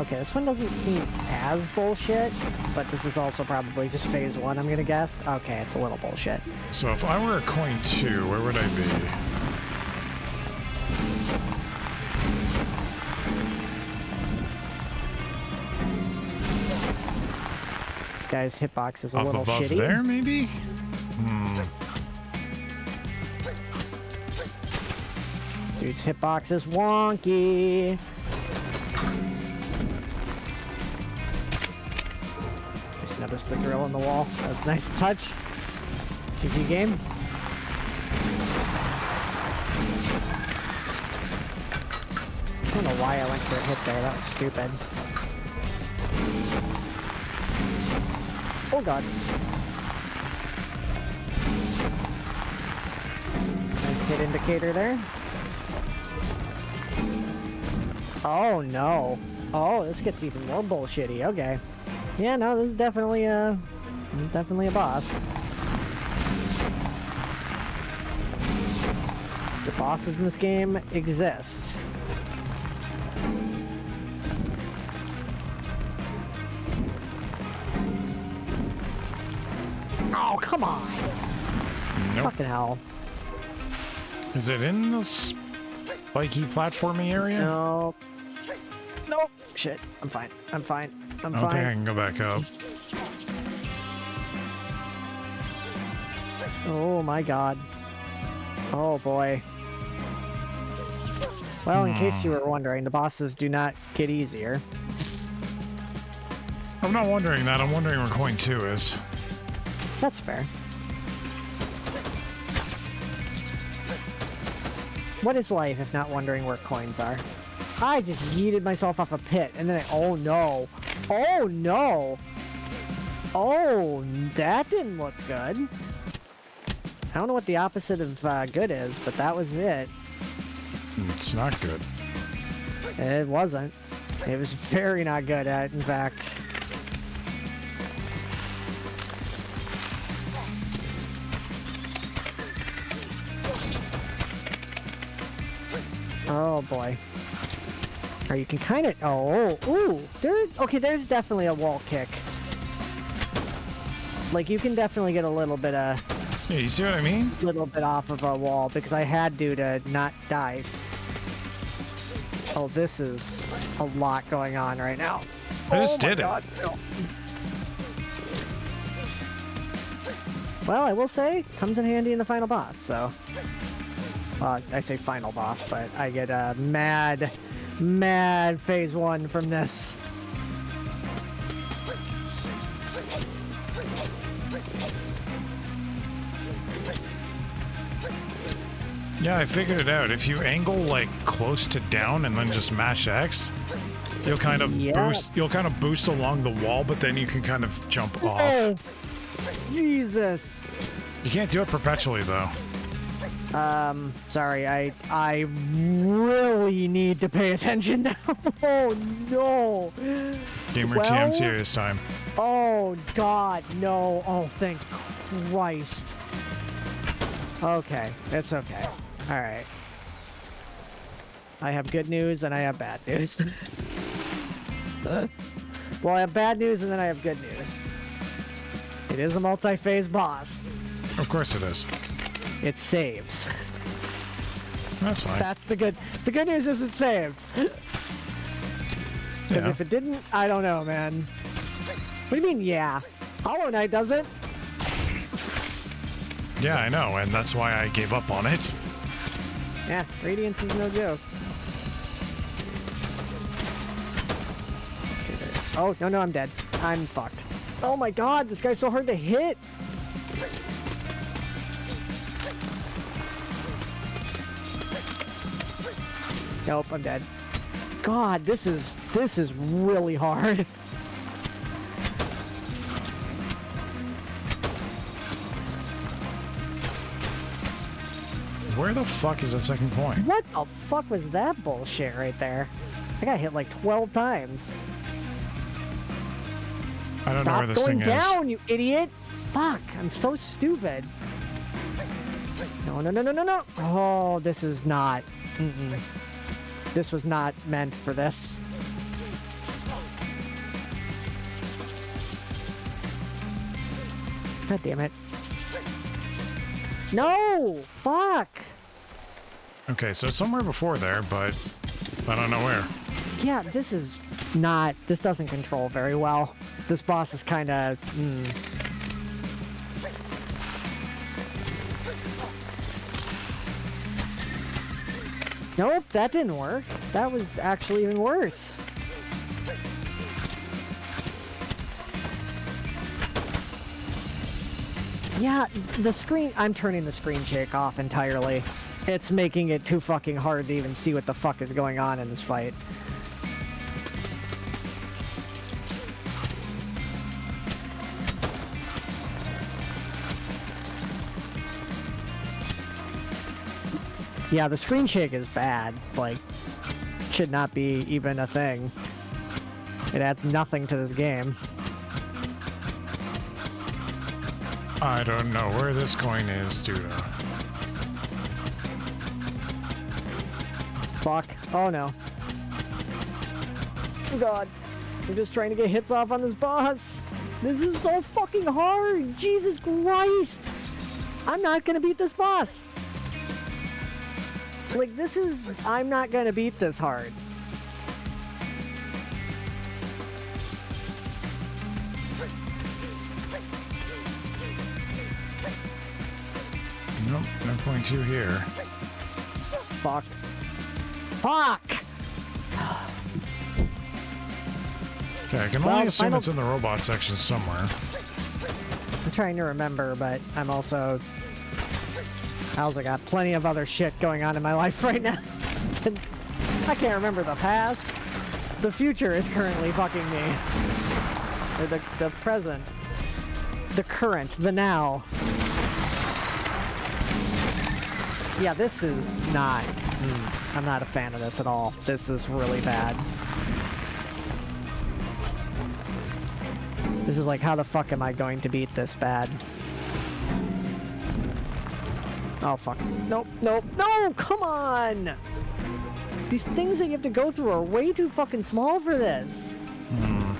Okay, this one doesn't seem as bullshit, but this is also probably just phase one, I'm gonna guess. Okay, it's a little bullshit. So if I were a coin two, where would I be? This guy's hitbox is a Up little above shitty. There, maybe? Hmm. Dude's hitbox is wonky. Just noticed the grill on the wall. That's a nice touch. G G game. I don't know why I went for a hit there. That was stupid. Oh God. Hit indicator there. Oh no. Oh, this gets even more bullshitty. Okay. Yeah, no, this is definitely a definitely a boss. The bosses in this game exist. Oh, come on. Nope. Fucking hell. Is it in the spiky platforming area? No. Nope. Shit. I'm fine. I'm fine. I'm okay, fine. Okay, I can go back up. Oh my god. Oh boy. Well, in hmm. case you were wondering, the bosses do not get easier. I'm not wondering that. I'm wondering where coin two is. That's fair. What is life if not wondering where coins are? I just yeeted myself off a pit and then I, oh no. Oh no. Oh, that didn't look good. I don't know what the opposite of uh, good is, but that was it. It's not good. It wasn't. It was very not good at, in fact. Oh boy. Or you can kind of. Oh, ooh. There. Okay, there's definitely a wall kick. Like you can definitely get a little bit of. Yeah, you see what I mean? A little bit off of a wall because I had to to not die. Oh, this is a lot going on right now. I just did it. Well, I will say, comes in handy in the final boss. So, well, I say final boss, but I get a mad, mad phase one from this. Yeah, I figured it out. If you angle like close to down and then just mash X, you'll kind of yep. boost. You'll kind of boost along the wall, but then you can kind of jump off. Oh, Jesus! You can't do it perpetually, though. Um, sorry, I I really need to pay attention now. Oh no! Gamer well, T M serious time. Oh God, no! Oh, thank Christ. Okay, it's okay. All right. I have good news and I have bad news. Well, I have bad news and then I have good news. It is a multi-phase boss. Of course it is. It saves. That's fine. That's the good. The good news is it saves. Because yeah. if it didn't, I don't know, man. What do you mean, yeah? Hollow Knight doesn't. Yeah, I know, and that's why I gave up on it. Yeah, Radiance is no joke. Oh, no, no, I'm dead. I'm fucked. Oh my god, this guy's so hard to hit! Nope, I'm dead. God, this is... this is really hard. Where the fuck is that second point? What the fuck was that bullshit right there? I got hit like twelve times. I don't Stop know where this thing down, is. Stop going down, you idiot! Fuck, I'm so stupid. No, no, no, no, no, no! Oh, this is not... Mm-mm. This was not meant for this. God damn it. No! Fuck! Okay, so somewhere before there, but I don't know where. Yeah, this is not... This doesn't control very well. This boss is kind of... Mm. Nope, that didn't work. That was actually even worse. Yeah, the screen... I'm turning the screen shake off entirely. It's making it too fucking hard to even see what the fuck is going on in this fight. Yeah, the screen shake is bad. Like, should not be even a thing. It adds nothing to this game. I don't know where this coin is, dude. Fuck. Oh no. Oh god. I'm just trying to get hits off on this boss. This is so fucking hard. Jesus Christ. I'm not gonna beat this boss. Like, this is... I'm not gonna beat this hard. Nope, nine point two here. Fuck. Fuck! Okay, I can so only assume final... it's in the robot section somewhere. I'm trying to remember, but I'm also... I also got plenty of other shit going on in my life right now. I can't remember the past. The future is currently fucking me. Or the, the present. The current. The now. Yeah, this is not... Mm, I'm not a fan of this at all. This is really bad. This is like, how the fuck am I going to beat this bad? Oh, fuck. Nope, nope, no! Come on! These things that you have to go through are way too fucking small for this. Mm.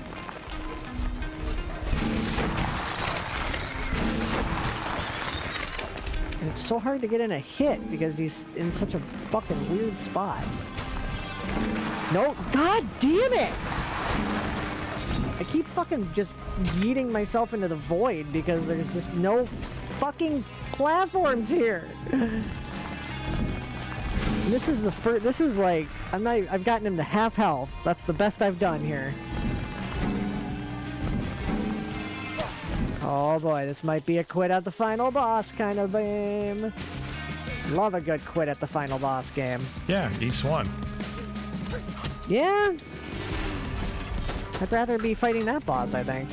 And it's so hard to get in a hit because he's in such a fucking weird spot. No, god damn it! I keep fucking just yeeting myself into the void because there's just no fucking platforms here. This is the first. This is like I'm not. I've gotten him to half health. That's the best I've done here. Oh boy, this might be a quit at the final boss kind of game. Love a good quit at the final boss game. Yeah, Ys won. Yeah. I'd rather be fighting that boss, I think.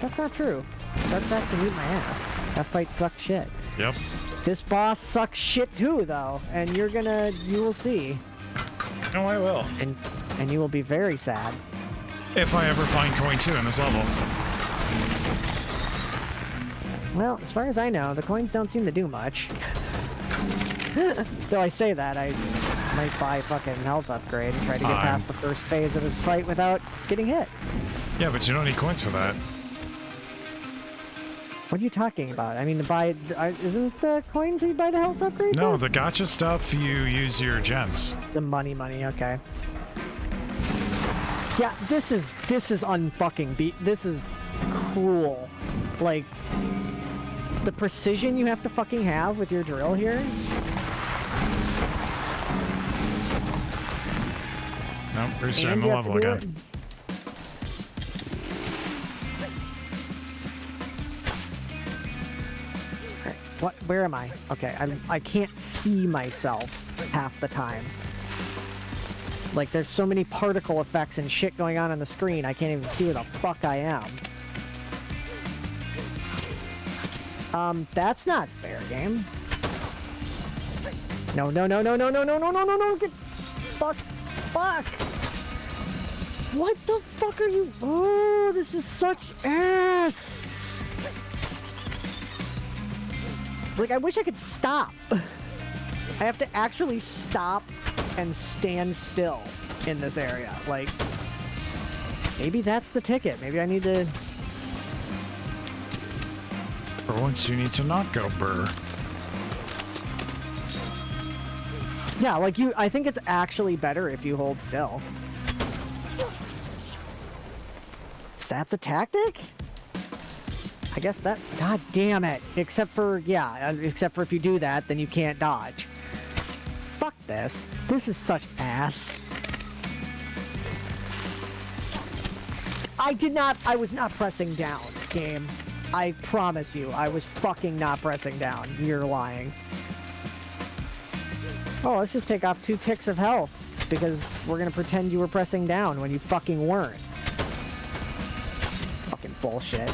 That's not true. That's actually my ass. That fight sucks shit. Yep. This boss sucks shit too, though. And you're gonna... You will see. No, I will. And, and you will be very sad. If I ever find coin two in this level. Well, as far as I know, the coins don't seem to do much. Though I say that, I... might buy fucking health upgrade and try to get um, past the first phase of his fight without getting hit. Yeah, but you don't need coins for that. What are you talking about? I mean, to buy... Isn't the coins you buy the health upgrade? No, for? The gacha stuff, you use your gems. The money money, okay. Yeah, this is... This is unfucking beat. This is cruel. Like, the precision you have to fucking have with your drill here... Nope, restarting the level again. It. What? Where am I? Okay, I I can't see myself half the time. Like, there's so many particle effects and shit going on on the screen, I can't even see where the fuck I am. Um, that's not fair, game. No, no, no, no, no, no, no, no, no, no, no, get fucked. Fuck! What the fuck are you? Oh, this is such ass! Like, I wish I could stop. I have to actually stop and stand still in this area. Like, maybe that's the ticket. Maybe I need to... For once, you need to not go burr. Yeah, like you, I think it's actually better if you hold still. Is that the tactic? I guess that, god damn it. Except for, yeah, except for if you do that, then you can't dodge. Fuck this. This is such ass. I did not, I was not pressing down, game. I promise you, I was fucking not pressing down. You're lying. Oh, let's just take off two ticks of health, because we're gonna pretend you were pressing down when you fucking weren't. Fucking bullshit.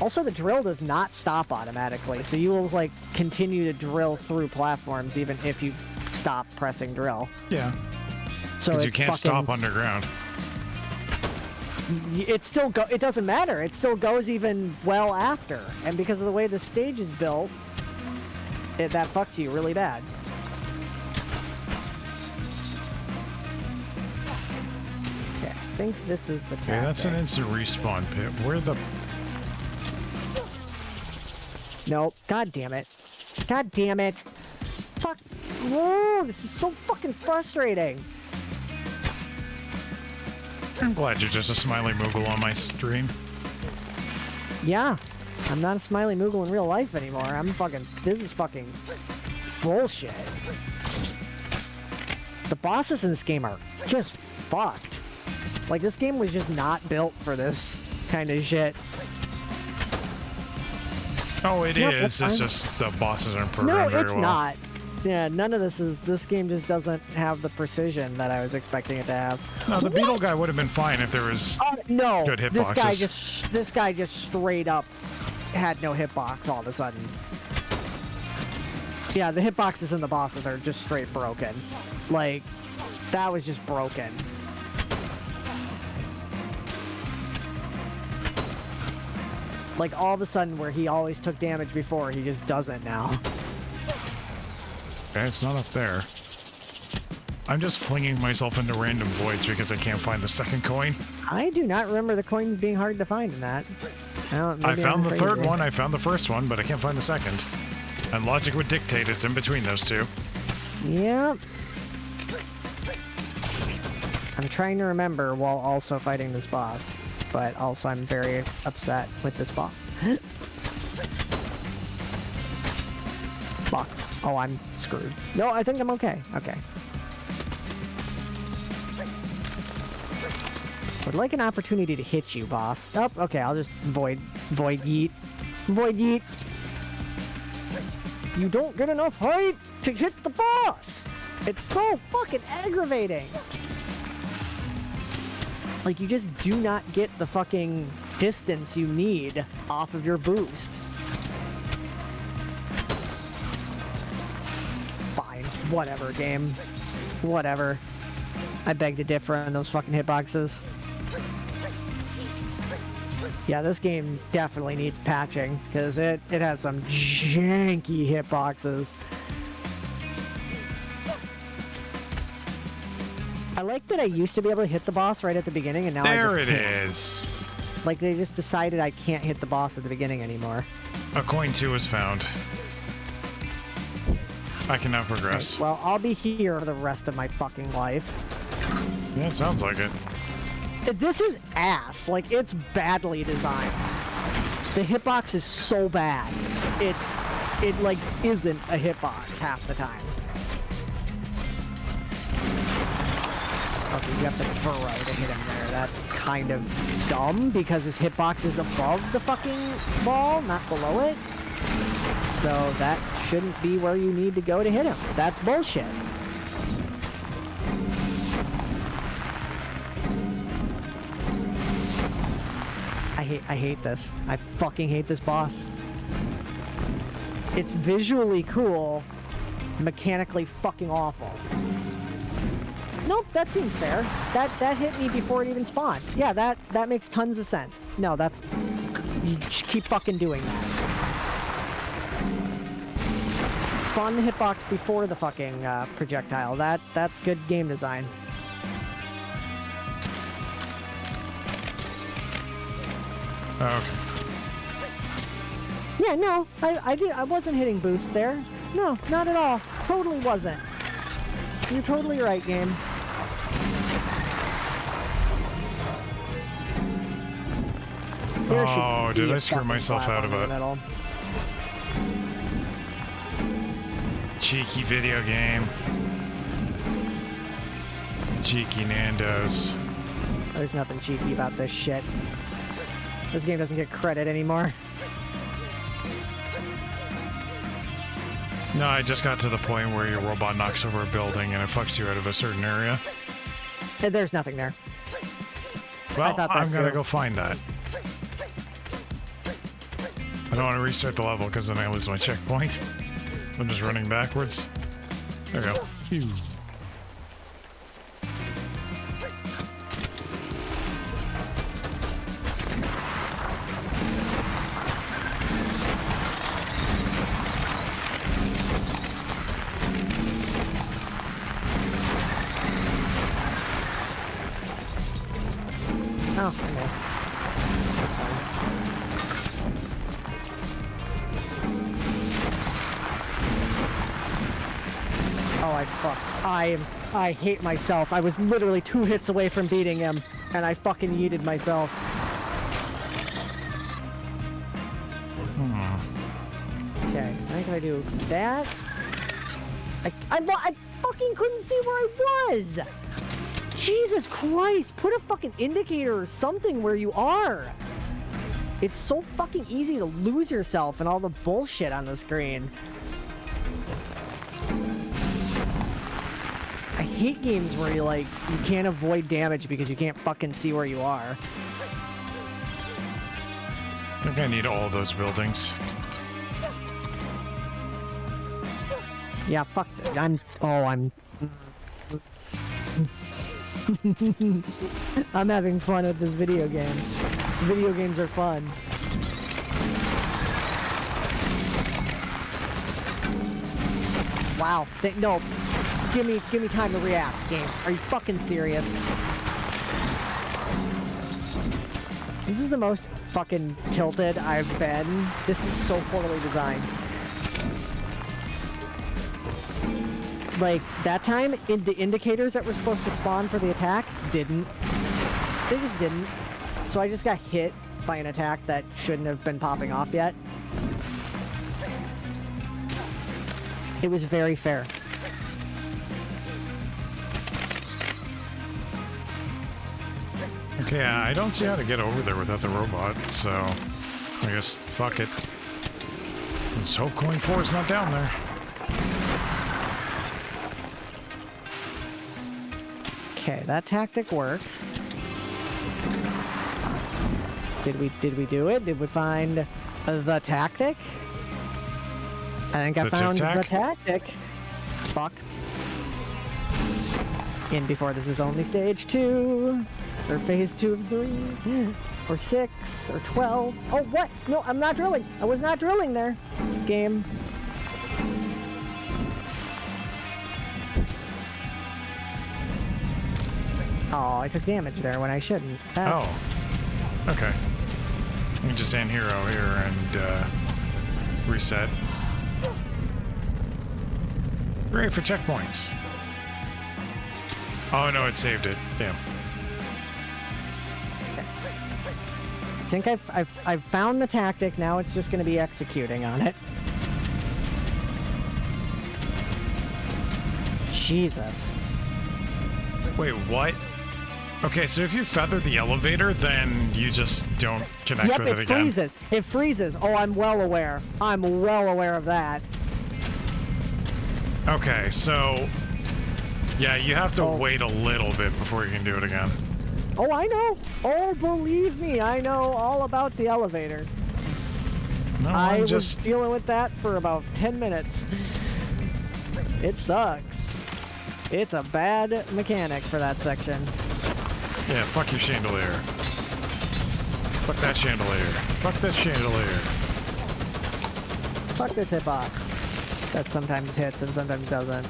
Also, the drill does not stop automatically, so you will, like, continue to drill through platforms even if you stop pressing drill. Yeah. So you can't stop underground. it still go it doesn't matter. It still goes even well after. And because of the way the stage is built, it, that fucks you really bad. Okay, I think this is the tactic. Yeah, that's an instant respawn pit. Where the... Nope. God damn it. God damn it. Fuck. Whoa, this is so fucking frustrating. I'm glad you're just a smiley moogle on my stream. Yeah. I'm not a smiley moogle in real life anymore. I'm fucking... This is fucking bullshit. The bosses in this game are just fucked. Like, this game was just not built for this kind of shit. Oh, it no, is. It's I'm... just the bosses aren't programmed very well. No, it's well. not. Yeah, none of this is... This game just doesn't have the precision that I was expecting it to have. No, the what? Beetle guy would have been fine if there was uh, no, good hitboxes. This guy just, this guy just straight up had no hitbox all of a sudden. Yeah, the hitboxes and the bosses are just straight broken. Like, that was just broken. Like, all of a sudden, where he always took damage before, he just doesn't now. Okay, it's not up there. I'm just flinging myself into random voids because I can't find the second coin. I do not remember the coins being hard to find in that. I, don't, I found I'm the third one, I found the first one, but I can't find the second. And logic would dictate it's in between those two. Yep. I'm trying to remember while also fighting this boss. But also, I'm very upset with this box. Fuck. Oh, I'm screwed. No, I think I'm okay. Okay. Would like an opportunity to hit you, boss. Oh, okay, I'll just void, void yeet. Void yeet. You don't get enough height to hit the boss! It's so fucking aggravating! Like, you just do not get the fucking distance you need off of your boost. Fine. Whatever, game. Whatever. I beg to differ on those fucking hitboxes. Yeah, this game definitely needs patching, because it, it has some janky hitboxes. I like that I used to be able to hit the boss right at the beginning, and now there I just can't. It is. Like, they just decided I can't hit the boss at the beginning anymore. A coin two was found. I can now progress. Okay, well, I'll be here for the rest of my fucking life. Yeah, it sounds like it. This is ass. Like, it's badly designed. The hitbox is so bad. It's... It, like, isn't a hitbox half the time. Okay, you have to burrow to hit him there. That's kind of dumb because his hitbox is above the fucking ball, not below it. So that shouldn't be where you need to go to hit him. That's bullshit. I hate, I hate this. I fucking hate this boss. It's visually cool, mechanically fucking awful. Nope, that seems fair. That that hit me before it even spawned. Yeah, that, that makes tons of sense. No, that's... You just keep fucking doing that. Spawn the hitbox before the fucking uh, projectile. That That's good game design. Oh, okay. Yeah, no, I, I, did, I wasn't hitting boost there. No, not at all. Totally wasn't. You're totally right, game. Oh, did I screw myself out of it? Cheeky video game. Cheeky Nando's. There's nothing cheeky about this shit. This game doesn't get credit anymore. No, I just got to the point where your robot knocks over a building and it fucks you out of a certain area. There's nothing there. Well, I thought that I'm gonna go find that. I don't want to restart the level because then I lose my checkpoint. I'm just running backwards. There we go. Phew. I fucked. I am, I hate myself. I was literally two hits away from beating him, and I fucking yeeted myself. Hmm. Okay, I think I do that. I, I, I fucking couldn't see where I was! Jesus Christ, put a fucking indicator or something where you are! It's so fucking easy to lose yourself and all the bullshit on the screen. I hate games where you like, you can't avoid damage because you can't fucking see where you are. I'm gonna need all those buildings. Yeah, fuck, I'm, oh, I'm... I'm having fun with this video game. Video games are fun. Wow. They, no. Give me, give me time to react, game. Are you fucking serious? This is the most fucking tilted I've been. This is so poorly designed. Like, that time, in the indicators that were supposed to spawn for the attack didn't. They just didn't. So I just got hit by an attack that shouldn't have been popping off yet. It was very fair. Okay, I don't see how to get over there without the robot, so I guess fuck it. Let's hope coin four is not down there. Okay, that tactic works. Did we did we do it? Did we find the tactic? I think I the found tic-tac? the tactic. Fuck. In before this is only stage two, or phase two of three, or six, or twelve. Oh what? No, I'm not drilling. I was not drilling there. Game. Oh, I took damage there when I shouldn't. That's... Oh. Okay. You can just end hero here and uh, reset. Great for checkpoints. Oh no, it saved it. Damn. I think I've, I've, I've found the tactic. Now it's just going to be executing on it. Jesus. Wait, what? Okay, so if you feather the elevator, then you just don't connect yep, with it, it again. Yep, it freezes. It freezes. Oh, I'm well aware. I'm well aware of that. Okay, so... Yeah, you have to oh. wait a little bit before you can do it again. Oh, I know. Oh, believe me, I know all about the elevator. No, I I'm just... was dealing with that for about ten minutes. It sucks. It's a bad mechanic for that section. Yeah, fuck your chandelier. Fuck that chandelier. Fuck that chandelier. Fuck this hitbox. That sometimes hits and sometimes doesn't.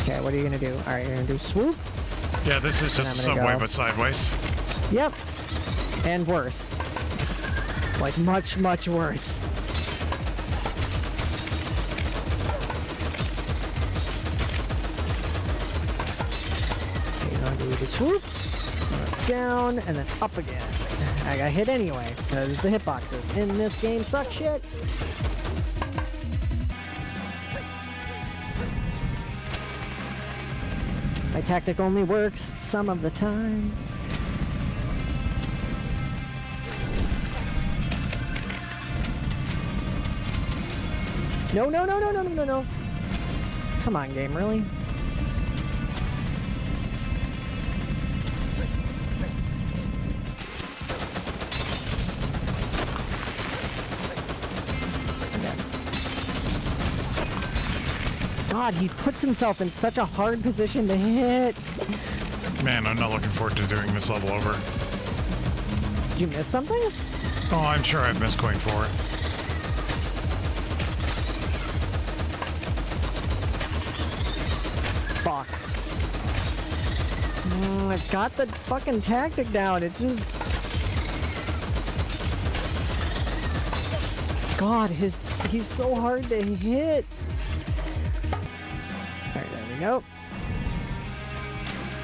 Okay, what are you gonna do? Alright, you're gonna do swoop. Yeah, this is just a subway, but sideways. Yep. And worse. Like, much, much worse. Swoop, down, and then up again. I got hit anyway, because the hitboxes in this game suck shit. My tactic only works some of the time. No, no, no, no, no, no, no. Come on, game, really? God, he puts himself in such a hard position to hit. Man, I'm not looking forward to doing this level over. Did you miss something? Oh, I'm sure I've missed going for it. Fuck. Mm, I've got the fucking tactic down. It just... god, his he's so hard to hit. Alright, there we go.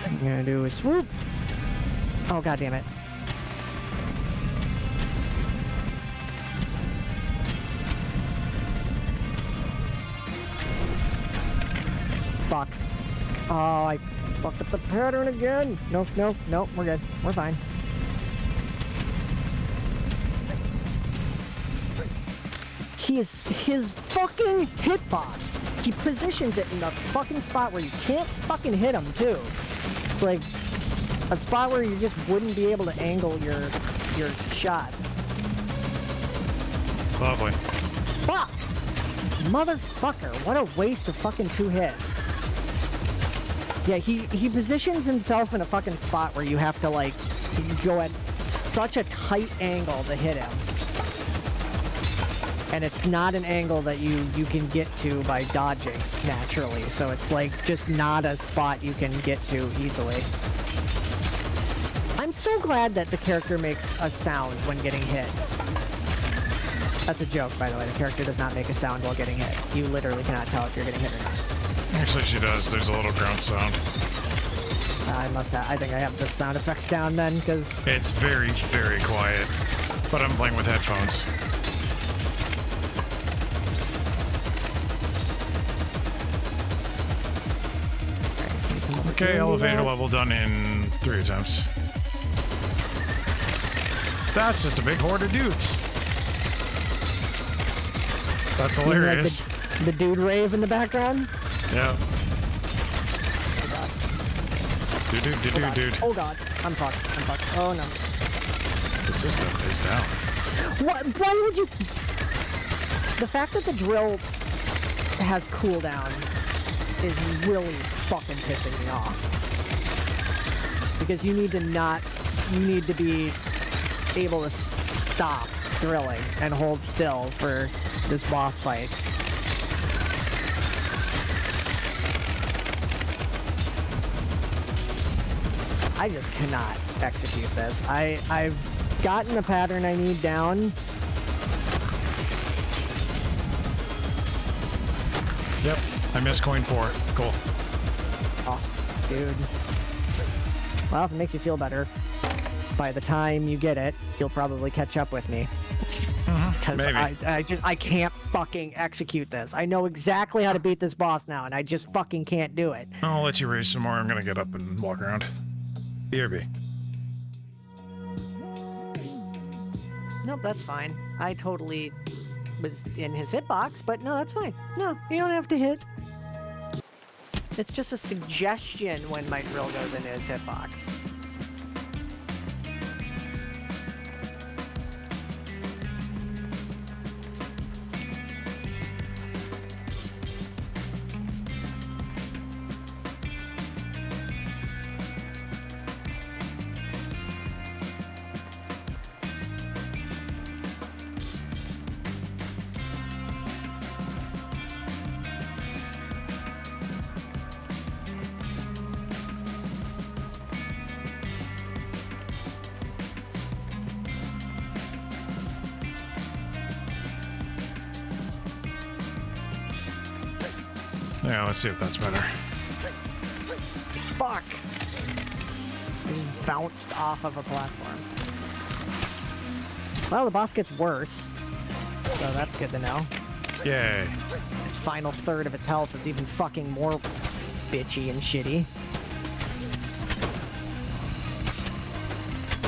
I'm gonna do a swoop. Oh god damn it. Fuck. Oh, I fucked up the pattern again. Nope, nope, nope, we're good. We're fine. He is, his fucking hitbox, he positions it in the fucking spot where you can't fucking hit him, too. It's like a spot where you just wouldn't be able to angle your, your shots. Lovely. Fuck! Motherfucker, what a waste of fucking two hits. Yeah, he, he positions himself in a fucking spot where you have to, like, go at such a tight angle to hit him. And it's not an angle that you, you can get to by dodging, naturally. So it's like just not a spot you can get to easily. I'm so glad that the character makes a sound when getting hit. That's a joke, by the way. The character does not make a sound while getting hit. You literally cannot tell if you're getting hit or not. Actually, she does. There's a little ground sound. Uh, I must have. I think I have the sound effects down then, because... It's very, very quiet. But I'm playing with headphones. Okay, elevator level done in three attempts. That's just a big horde of dudes. That's hilarious. Like the, the dude rave in the background? Yeah. Oh dude, dude, dude, oh dude, dude. Oh god, I'm fucked, I'm fucked. Oh no. The system is down. What? Why would you... The fact that the drill has cooldown is really... fucking pissing me off, because you need to not you need to be able to stop drilling and hold still for this boss fight. I just cannot execute this. I I've gotten the pattern I need down. Yep, I missed coin for it. Cool. Dude. Well, if it makes you feel better, by the time you get it, you'll probably catch up with me. Because I, I just I can't fucking execute this. I know exactly how to beat this boss now, and I just fucking can't do it. I'll let you race some more. I'm gonna get up and walk around. B R B. Nope, that's fine. I totally was in his hitbox, but no, that's fine. No, you don't have to hit. It's just a suggestion when my drill goes into his hitbox. Yeah, let's see if that's better. Fuck! I just bounced off of a platform. Well, the boss gets worse, so that's good to know. Yay. Its final third of its health is even fucking more bitchy and shitty.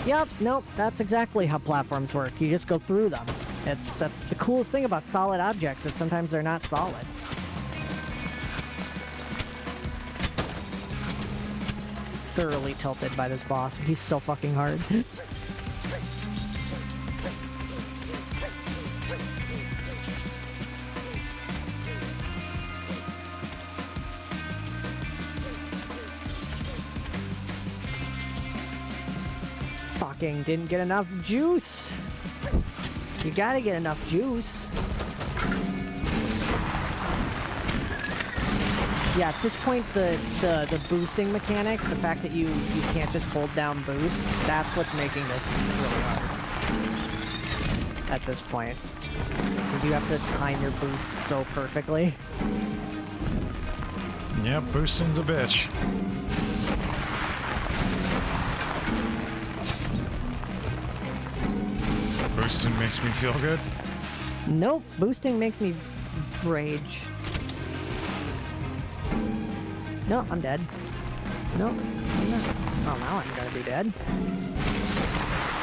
Yep, nope, that's exactly how platforms work. You just go through them. It's, that's the coolest thing about solid objects, is sometimes they're not solid. Thoroughly tilted by this boss. He's so fucking hard. Fucking didn't get enough juice. You gotta get enough juice. Yeah, at this point, the, the, the boosting mechanic, the fact that you, you can't just hold down boost, that's what's making this really hard at this point. Because you have to time your boost so perfectly. Yeah, boosting's a bitch. Boosting makes me feel good? Nope, boosting makes me rage. No, I'm dead. No, I'm not. Oh, now I'm gonna be dead.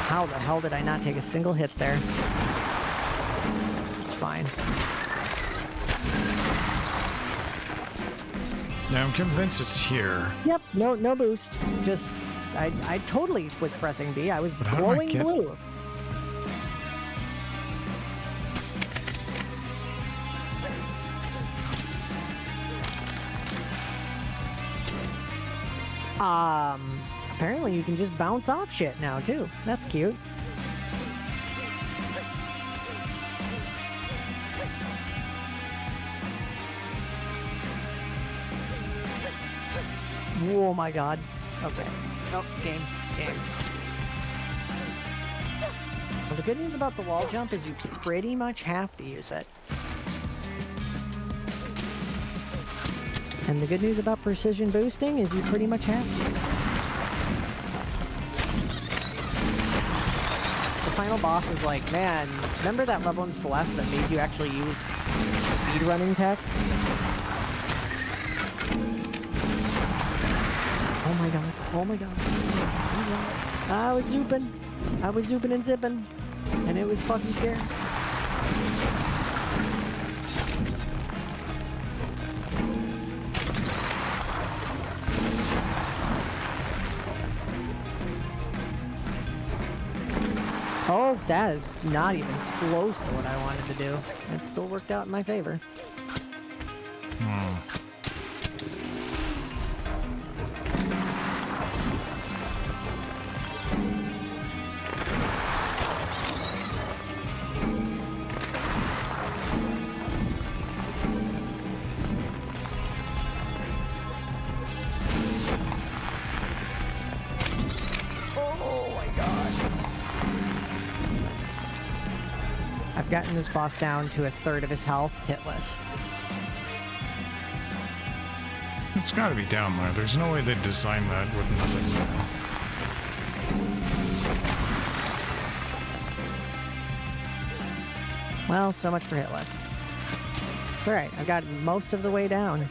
How the hell did I not take a single hit there? It's fine. Now I'm convinced it's here. Yep, no no boost. Just, I, I totally was pressing B. I was glowing blue. Um, apparently you can just bounce off shit now, too. That's cute. Oh my god. Okay. Nope, oh, game. Game. Well, the good news about the wall jump is you pretty much have to use it. And the good news about precision boosting is you pretty much have to. The final boss is like, man, remember that level in Celeste that made you actually use speedrunning tech? Oh my god, oh my god, oh my god. I was zooping, I was zooping and zipping, and it was fucking scary. Oh, that is not even close to what I wanted to do. It still worked out in my favor. Gotten this boss down to a third of his health, hitless. It's gotta be down there. There's no way they'd design that with nothing there. Well, so much for hitless. It's alright, I've got most of the way down.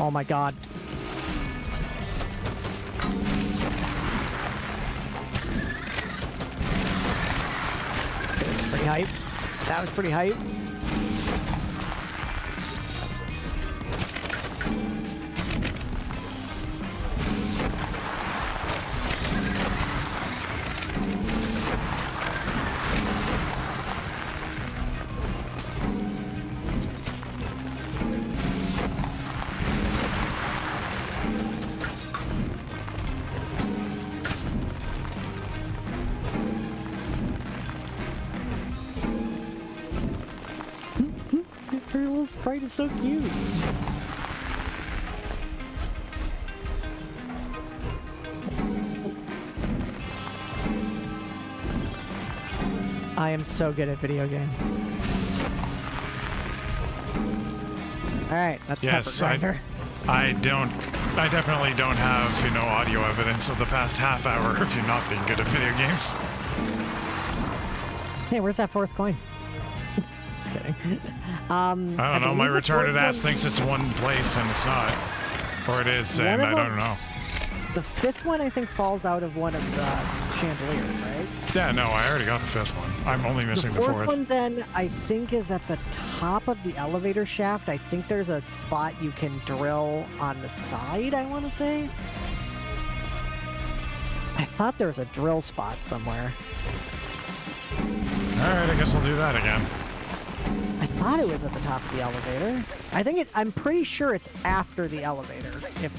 Oh my god. That was pretty hype. That was pretty hype. Sprite is so cute. I am so good at video games. All right, that's yes, Pepper Grinder. I, I don't. I definitely don't have, you know, audio evidence of the past half hour if you're not being good at video games. Hey, where's that fourth coin? Just kidding. Um, I don't I know, my retarded ass one... thinks it's one place and it's not. Or it is, and I don't know. The fifth one, I think, falls out of one of the chandeliers, right? Yeah, no, I already got the fifth one. I'm only missing the fourth. The fourth one, then, I think is at the top of the elevator shaft. I think there's a spot you can drill on the side, I want to say. I thought there was a drill spot somewhere. Alright, I guess I'll do that again. I thought it was at the top of the elevator. I think it, I'm pretty sure it's after the elevator. If...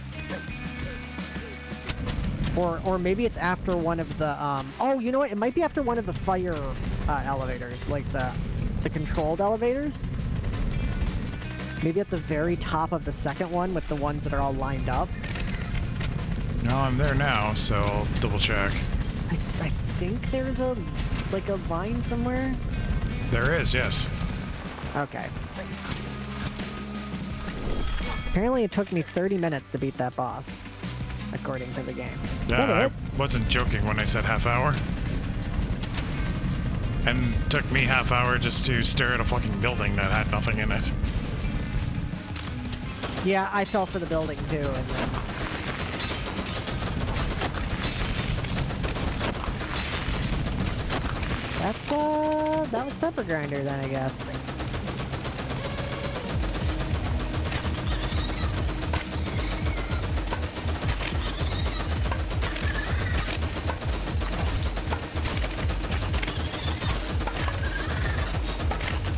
Or or maybe it's after one of the, um, oh, you know what? It might be after one of the fire uh, elevators, like the, the controlled elevators. Maybe at the very top of the second one with the ones that are all lined up. No, I'm there now, so I'll double check. I, just, I think there's a, like a line somewhere? There is, yes. Okay. Apparently it took me thirty minutes to beat that boss, according to the game. Yeah, I wasn't joking when I said half hour. And it took me half hour just to stare at a fucking building that had nothing in it. Yeah, I fell for the building too. And then... That's, uh, that was Pepper Grinder then, I guess.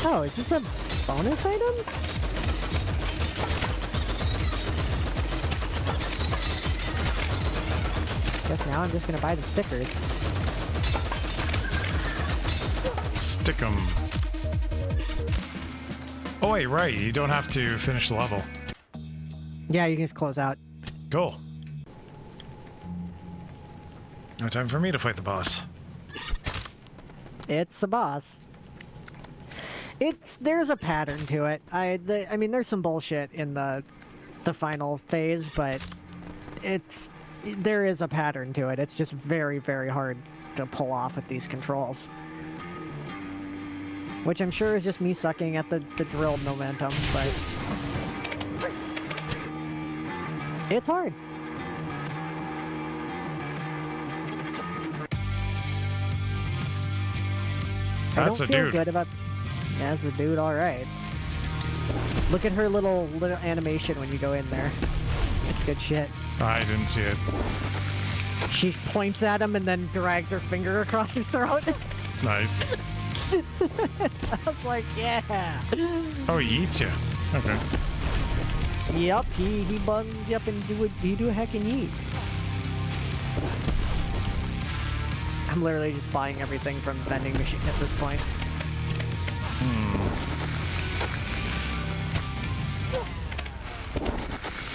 Oh, is this a bonus item? Guess now I'm just gonna buy the stickers. Stick 'em. Oh wait, right, you don't have to finish the level. Yeah, you can just close out. Cool. No time for me to fight the boss. It's a boss. It's there's a pattern to it. I the, I mean, there's some bullshit in the the final phase, but it's there is a pattern to it. It's just very very hard to pull off with these controls, which I'm sure is just me sucking at the the drill momentum, but it's hard. That's a dude. I don't feel good about. That's a dude, all right. Look at her little little animation when you go in there. It's good shit. I didn't see it. She points at him and then drags her finger across his throat. Nice. I was like, yeah. Oh, he eats you. Okay. Yep, he he buns you up and do a, he do a heckin' eat. I'm literally just buying everything from the vending machine at this point. Hmm.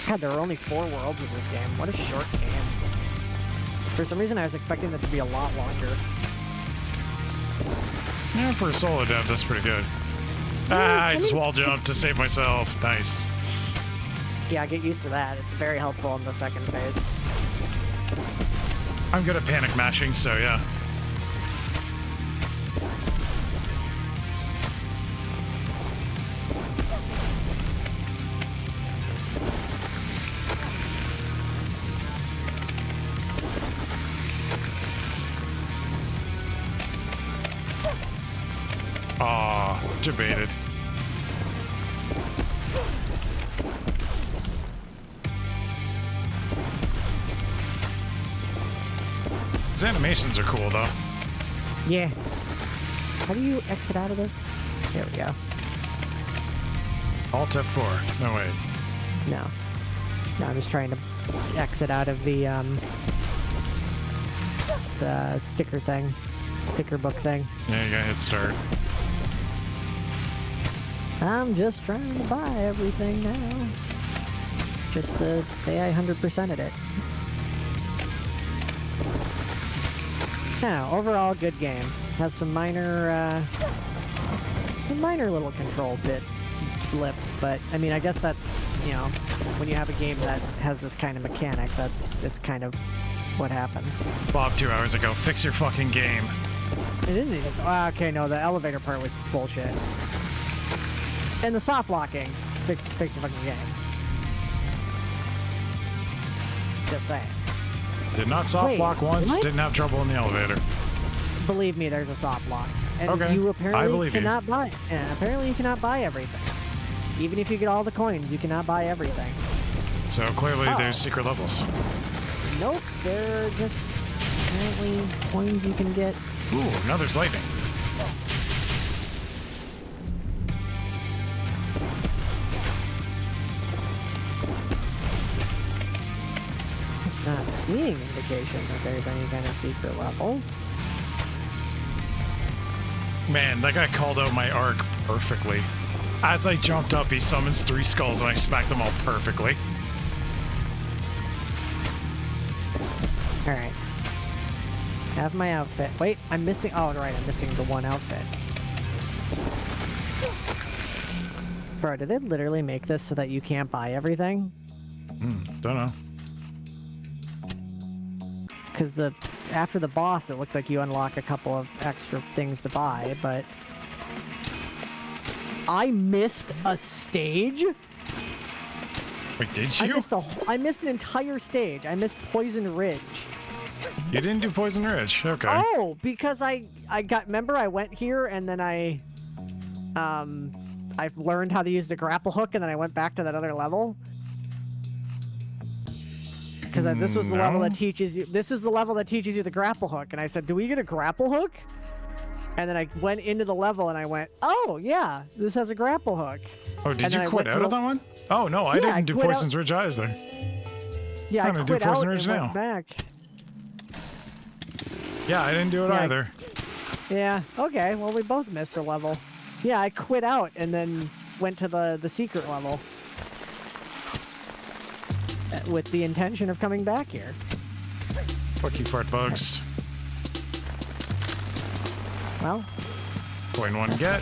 God, there are only four worlds in this game. What a short game. For some reason, I was expecting this to be a lot longer. Yeah, for a solo dev, that's pretty good. Yeah, ah, I just wall jumped to save myself. Nice. Yeah, get used to that. It's very helpful in the second phase. I'm good at panic mashing, so yeah. Debated. His animations are cool though. Yeah. How do you exit out of this? There we go. Alt F four. No, wait. No. No, I'm just trying to exit out of the um the sticker thing. Sticker book thing. Yeah, you gotta hit start. I'm just trying to buy everything now. Just to say I one hundred percented it. Now, overall, good game. Has some minor, uh, some minor little control bit blips, but I mean, I guess that's, you know, when you have a game that has this kind of mechanic, that is kind of what happens. Bob, two hours ago, fix your fucking game. It isn't even. Oh, okay, no, the elevator part was bullshit. And the soft locking fixed the fucking game. Just saying. Did not soft Wait, lock once, didn't have trouble in the elevator. Believe me, there's a soft lock. And okay. you apparently I believe cannot you. buy and apparently you cannot buy everything. Even if you get all the coins, you cannot buy everything. So clearly oh. there's secret levels. Nope, there are just apparently coins you can get. Ooh, now there's lightning. seeing indication that there's any kind of secret levels. Man, that guy called out my arc perfectly. As I jumped up, he summons three skulls and I smacked them all perfectly. Alright. Have my outfit. Wait, I'm missing. Oh, right, I'm missing the one outfit. Bro, did they literally make this so that you can't buy everything? Hmm, don't know. Because the after the boss, it looked like you unlock a couple of extra things to buy, but I missed a stage. Wait, did you? I missed, a, I missed an entire stage. I missed Poison Ridge. You didn't do Poison Ridge, okay. Oh, because I I got remember I went here and then I um I've learned how to use the grapple hook and then I went back to that other level. Because mm, this was the no. level that teaches you this is the level that teaches you the grapple hook, and I said, do we get a grapple hook? And then I went into the level and I went, oh yeah, this has a grapple hook. Oh, did and you quit out of that one? Oh no, I yeah, didn't I do Poison's out. Ridge either. Yeah, I'm I quit do Poison out Ridge and now. Went back. Yeah, I didn't do it yeah, either. I, yeah, okay, well we both missed a level. Yeah, I quit out and then went to the, the secret level. With the intention of coming back here. Fuck you, fart bugs. Well. Coin one get.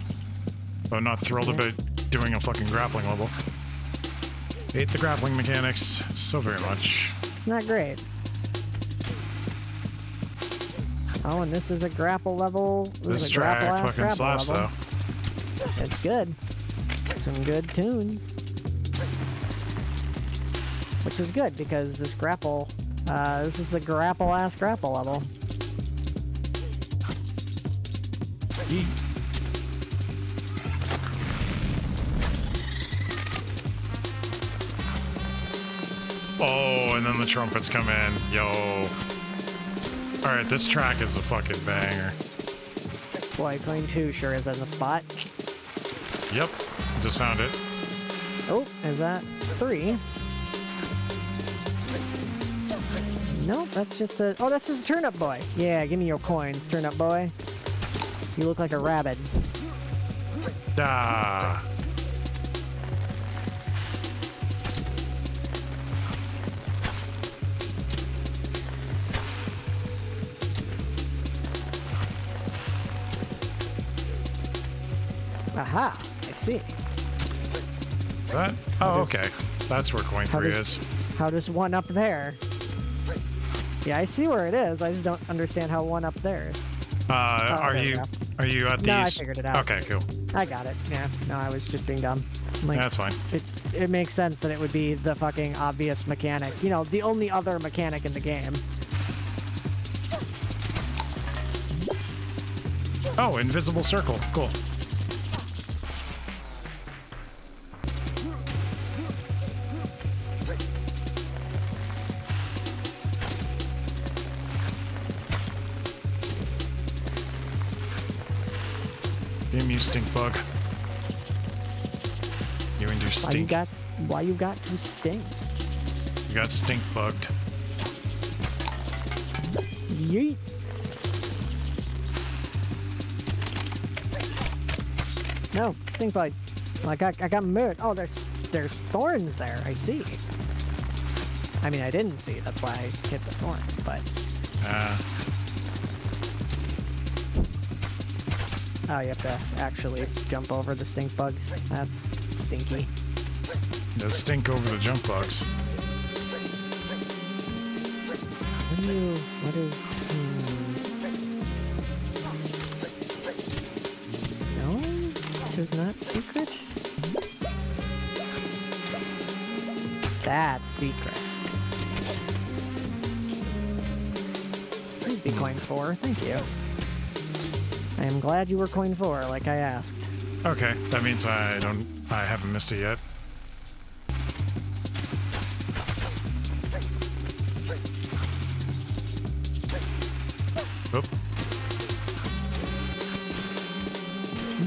Funny. I'm not thrilled yeah. about doing a fucking grappling level. Hate the grappling mechanics so very much. It's not great. Oh, and this is a grapple level. This, this is a track grapple fucking slaps though. It's good. Some good tunes. Which is good because this grapple, uh, this is a grapple ass grapple level. Yeet. Oh, and then the trumpets come in. Yo. Alright, this track is a fucking banger. Boy, Clean two sure is in the spot. Yep, just found it. Oh, is that three? Nope, that's just a... Oh, that's just a turnip boy. Yeah, give me your coins, turnip boy. You look like a rabbit. Ah. Aha, I see. Is that? Oh, okay. That's where coin three is. How does one up there? Yeah, I see where it is. I just don't understand how one up there is. Uh, oh, are you are you at these? No, I figured it out. Okay, cool. I got it. Yeah. No, I was just being dumb. Like, that's fine. It, it makes sense that it would be the fucking obvious mechanic. You know, the only other mechanic in the game. Oh, invisible circle. Cool. Damn you, stink bug. You and your stink. Why you got, why you got to stink? You got stink bugged. Yeet. No, stink bug. I got, I got murdered. Oh, there's, there's thorns there. I see. I mean, I didn't see. That's why I hit the thorns, but. Uh. Oh, you have to actually jump over the stink bugs. That's stinky. Just stink over the jump bugs. What do you... What is... Hmm. No? This is not secret? That's secret. Please be coin four. Thank you. I am glad you were coin four, like I asked. Okay, that means I don't, I haven't missed it yet. Oop.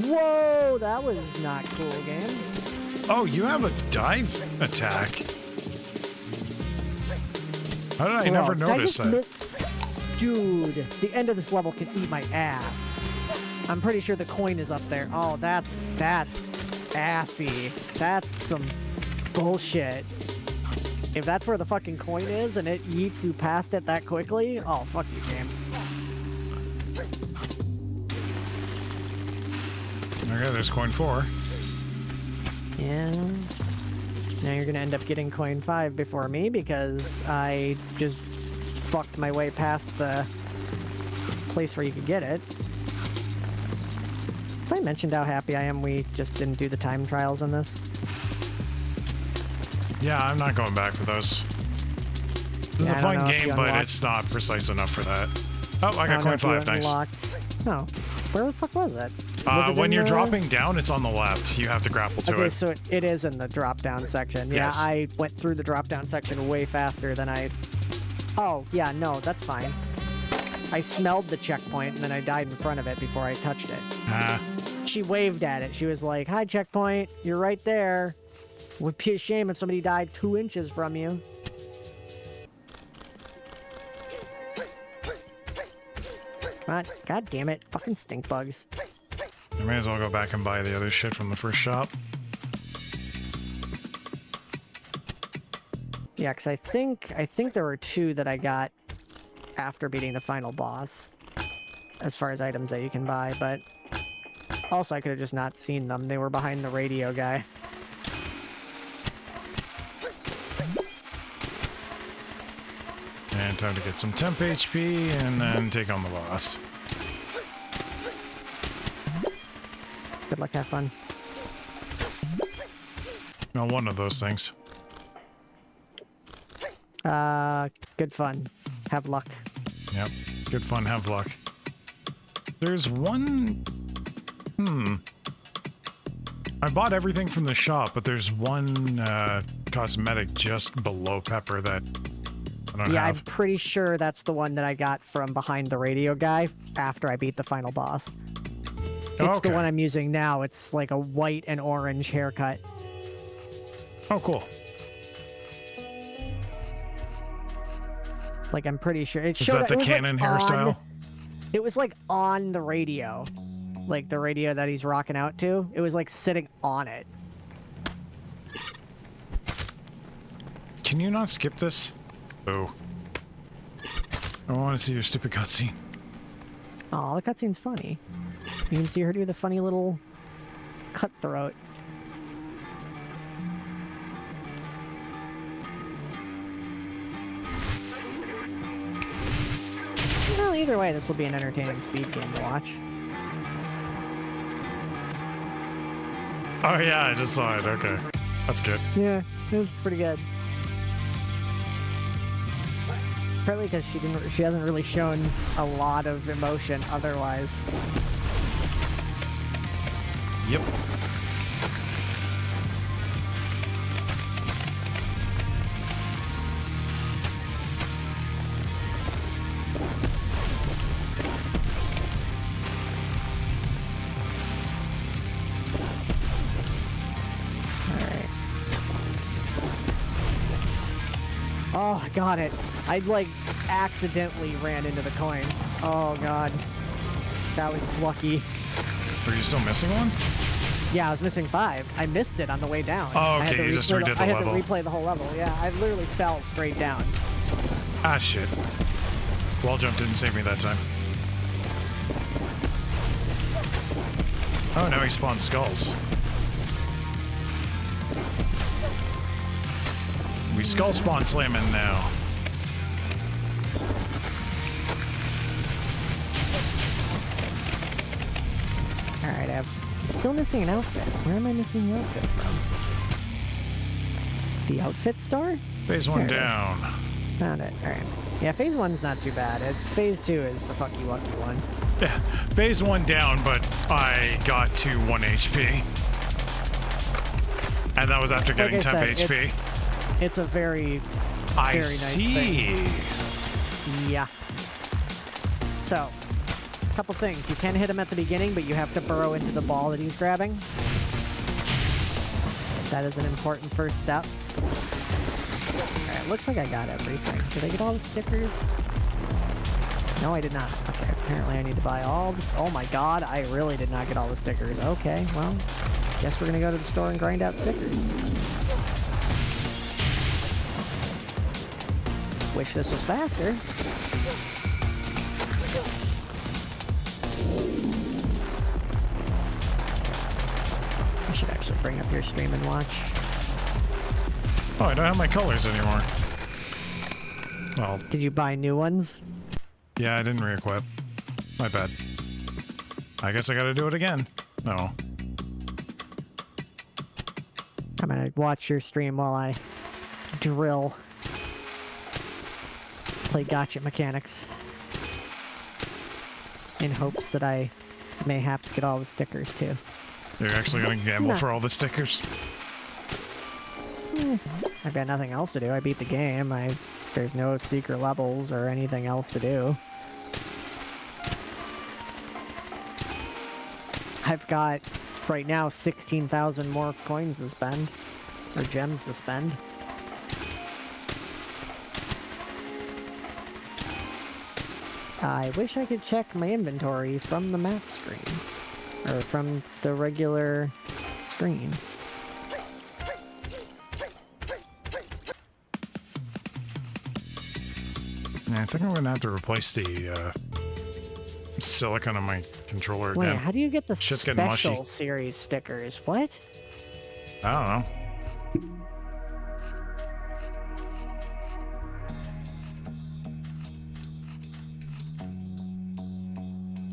Whoa, that was not cool, game. Oh, you have a dive attack. How did I Bro, never notice I that? Dude, the end of this level can eat my ass. I'm pretty sure the coin is up there. Oh, that, that's assy. That's some bullshit. If that's where the fucking coin is and it yeets you past it that quickly, oh, fuck you, game. Okay, there's coin four. Yeah. Now you're gonna end up getting coin five before me because I just fucked my way past the place where you could get it. Have I mentioned how happy I am we just didn't do the time trials on this? Yeah, I'm not going back for those. This yeah, is a fun game, but it's not precise enough for that. Oh, I got coin five, nice. No, where the fuck was it? Uh, when you're dropping down, it's on the left. You have to grapple to it. Okay, so it is in the drop-down section. Yeah, yes. I went through the drop-down section way faster than I... Oh, yeah, no, that's fine. I smelled the checkpoint, and then I died in front of it before I touched it. Uh, she waved at it. She was like, hi, checkpoint, you're right there. Would be a shame if somebody died two inches from you. Come on. God damn it. Fucking stink bugs. I may as well go back and buy the other shit from the first shop. Yeah, because I think, I think there were two that I got after beating the final boss. As far as items that you can buy, but... Also, I could have just not seen them. They were behind the radio guy. And time to get some temp H P and then take on the boss. Good luck, have fun. No, one of those things. Uh, good fun. Have luck. Yep. Good fun, have luck. There's one... Hmm. I bought everything from the shop, but there's one uh, cosmetic just below Pepper that... I yeah, have. I'm pretty sure that's the one that I got from behind the radio guy after I beat the final boss. It's okay. The one I'm using now. It's like a white and orange haircut. Oh, cool. Like, I'm pretty sure. It Is showed, that the it Canon like hairstyle? On, it was like on the radio. Like the radio that he's rocking out to. It was like sitting on it. Can you not skip this? Oh. I want to see your stupid cutscene. Aw, the cutscene's funny. You can see her do the funny little cutthroat. Well, either way, this will be an entertaining speed game to watch. Oh yeah, I just saw it. Okay. That's good. Yeah, it was pretty good. Probably because she didn't. She hasn't really shown a lot of emotion otherwise. Yep. All right. Oh, got it. I, like, accidentally ran into the coin. Oh, God. That was lucky. Were you still missing one? Yeah, I was missing five. I missed it on the way down. Oh, okay, you just redid the level. I had to replay the whole level, yeah. I literally fell straight down. Ah, shit. Wall jump didn't save me that time. Oh, now he spawns skulls. We skull spawn slamming now. Alright, I'm still missing an outfit. Where am I missing the outfit from? The outfit store? Phase one down. Is. Found it. Alright. Yeah, phase one's not too bad. It, phase two is the fucky lucky one. Yeah, phase one down, but I got to one H P. And that was after getting like temp said, H P. It's, it's a very, I very see. nice thing. Yeah. So... Couple things. You can hit him at the beginning, but you have to burrow into the ball that he's grabbing. That is an important first step. Alright, looks like I got everything. Did I get all the stickers? No, I did not. Okay, apparently I need to buy all this. Oh my god, I really did not get all the stickers. Okay, well, guess we're gonna go to the store and grind out stickers. Wish this was faster. I should actually bring up your stream and watch. Oh, I don't have my colors anymore. Well, did you buy new ones? Yeah, I didn't re-equip. My bad. I guess I gotta do it again. No. I'm gonna watch your stream while I drill. Play gotcha mechanics. In hopes that I may haps get all the stickers too. You're actually gonna gamble no. for all the stickers? I've got nothing else to do. I beat the game. I... There's no secret levels or anything else to do. I've got, right now, sixteen thousand more coins to spend. Or gems to spend. I wish I could check my inventory from the map screen. Or from the regular screen. I think I'm gonna have to replace the uh, silicone on my controller again. Wait, how do you get the Shit's special series stickers? What? I don't know.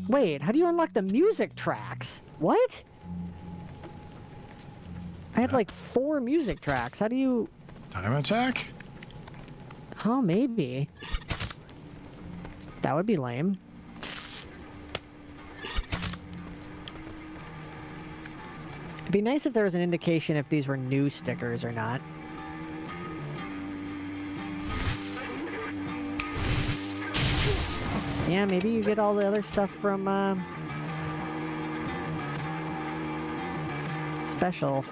Wait, how do you unlock the music tracks? What? I had yeah. like four music tracks. How do you? Time attack? Oh, maybe. That would be lame. It'd be nice if there was an indication if these were new stickers or not. Yeah, maybe you get all the other stuff from uh, special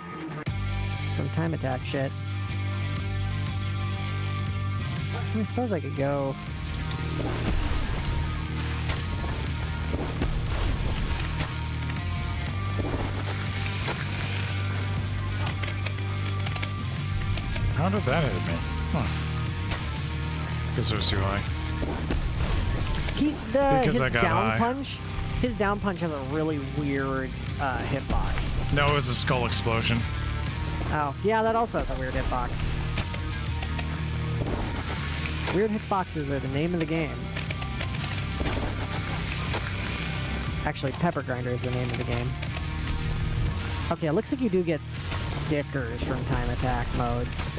from time attack shit. I suppose I could go. How did that hit me? Huh. Because it was too high. He, the, because his I got down high. punch, his down punch has a really weird uh, hitbox. No, it was a skull explosion. Oh, yeah, that also has a weird hitbox. Weird hitboxes are the name of the game. Actually, Pepper Grinder is the name of the game. Okay, it looks like you do get stickers from time attack modes.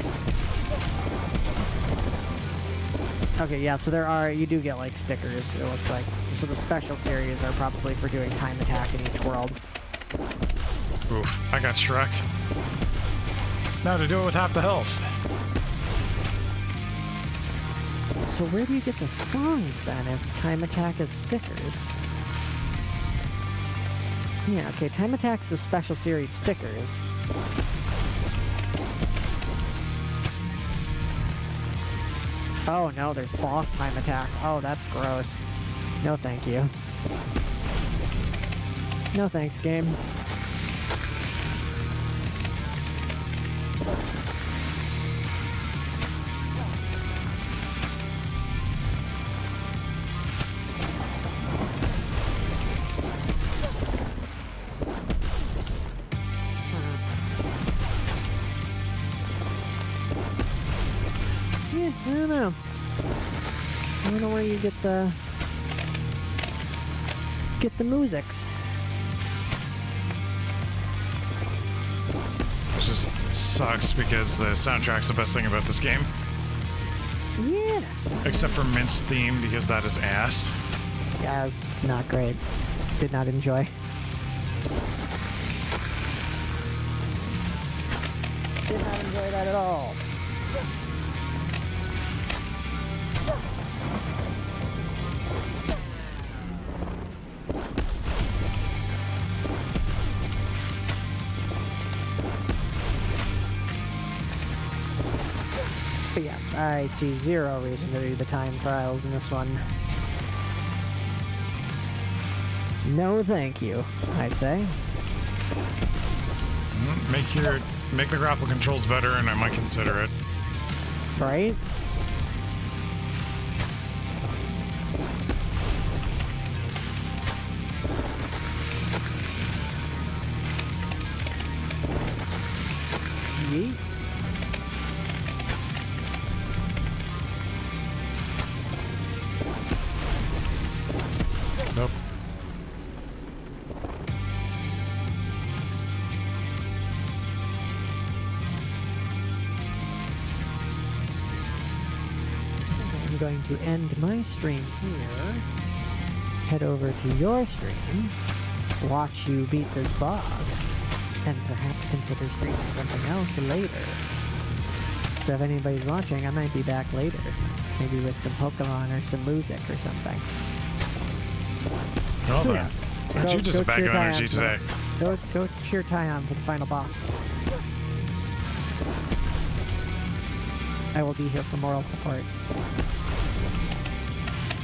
Okay, yeah, so there are, you do get like stickers, it looks like. So the special series are probably for doing time attack in each world. Oof, I got shreked. Now to do it with half the health. So where do you get the songs then if time attack is stickers? Yeah, okay, time attack's the special series stickers. Oh no, there's boss time attack. Oh, that's gross. No thank you. No thanks, game. Get the get the musics. Which just sucks because the soundtrack's the best thing about this game. Yeah. Except for Mint's theme because that is ass. Yeah, it's not great. Did not enjoy. Did not enjoy that at all. But yeah, I see zero reason to do the time trials in this one. No thank you, I say. Make your make the grapple controls better and I might consider it. Right? Yeet. Going to end my stream here, head over to your stream, watch you beat this boss, and perhaps consider streaming something else later. So if anybody's watching, I might be back later, maybe with some Pokemon or some music or something. Well then, yeah. Aren't you just a bag of energy today? Go, go cheer Tyon for the final boss. I will be here for moral support.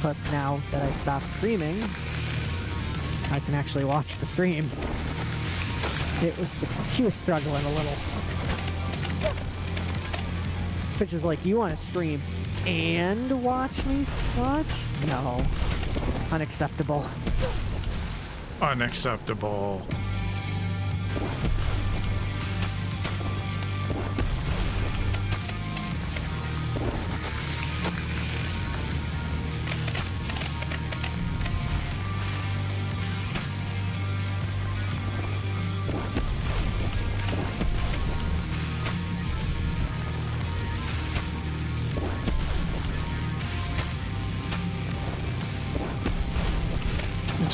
Plus, now that I stopped streaming, I can actually watch the stream. It was, she was struggling a little. Which is like, you want to stream and watch me watch? No. Unacceptable. Unacceptable.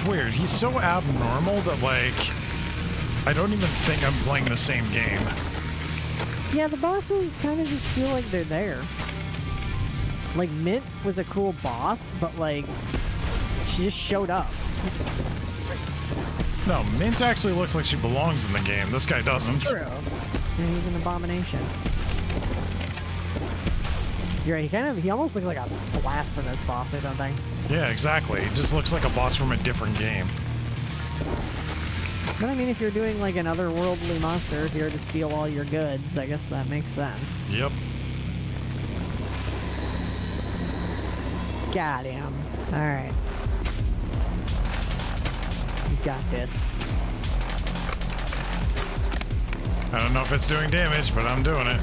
Weird. He's so abnormal that, like, I don't even think I'm playing the same game. Yeah, the bosses kind of just feel like they're there. Like, Mint was a cool boss, but, like, she just showed up. No, Mint actually looks like she belongs in the game. This guy doesn't. True. And he's an abomination. You're right, he kind of, he almost looks like a blast from this boss or something. Yeah, exactly. It just looks like a boss from a different game. But I mean, if you're doing like an otherworldly monster here to steal all your goods, I guess that makes sense. Yep. Goddamn. Alright. You got this. I don't know if it's doing damage, but I'm doing it.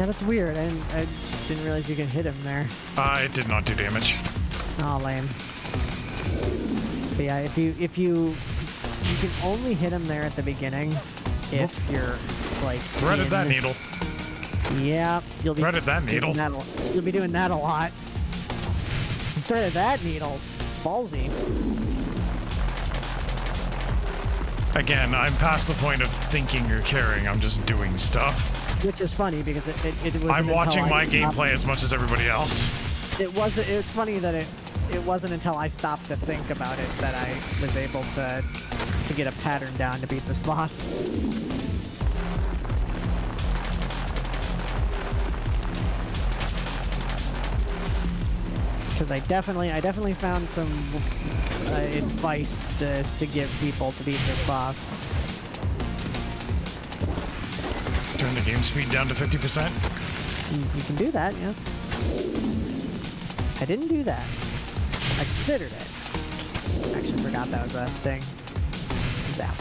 Yeah, that's weird. I didn't, I didn't realize you could hit him there. Uh, it did not do damage. Oh, lame. But yeah, if you if you you can only hit him there at the beginning if you're like. Threaded that needle. Yeah, you'll be threaded that needle. That a, you'll be doing that a lot. Threaded that needle, ballsy. Again, I'm past the point of thinking or caring. I'm just doing stuff. Which is funny because it, it, it was. I'm watching my gameplay as much as everybody else. It was. It's funny that it it wasn't until I stopped to think about it that I was able to to get a pattern down to beat this boss. Because I definitely I definitely found some uh, advice to to give people to beat this boss. Turn the game speed down to fifty percent? You can do that, yes. I didn't do that. I considered it. I actually forgot that was a thing. Zap.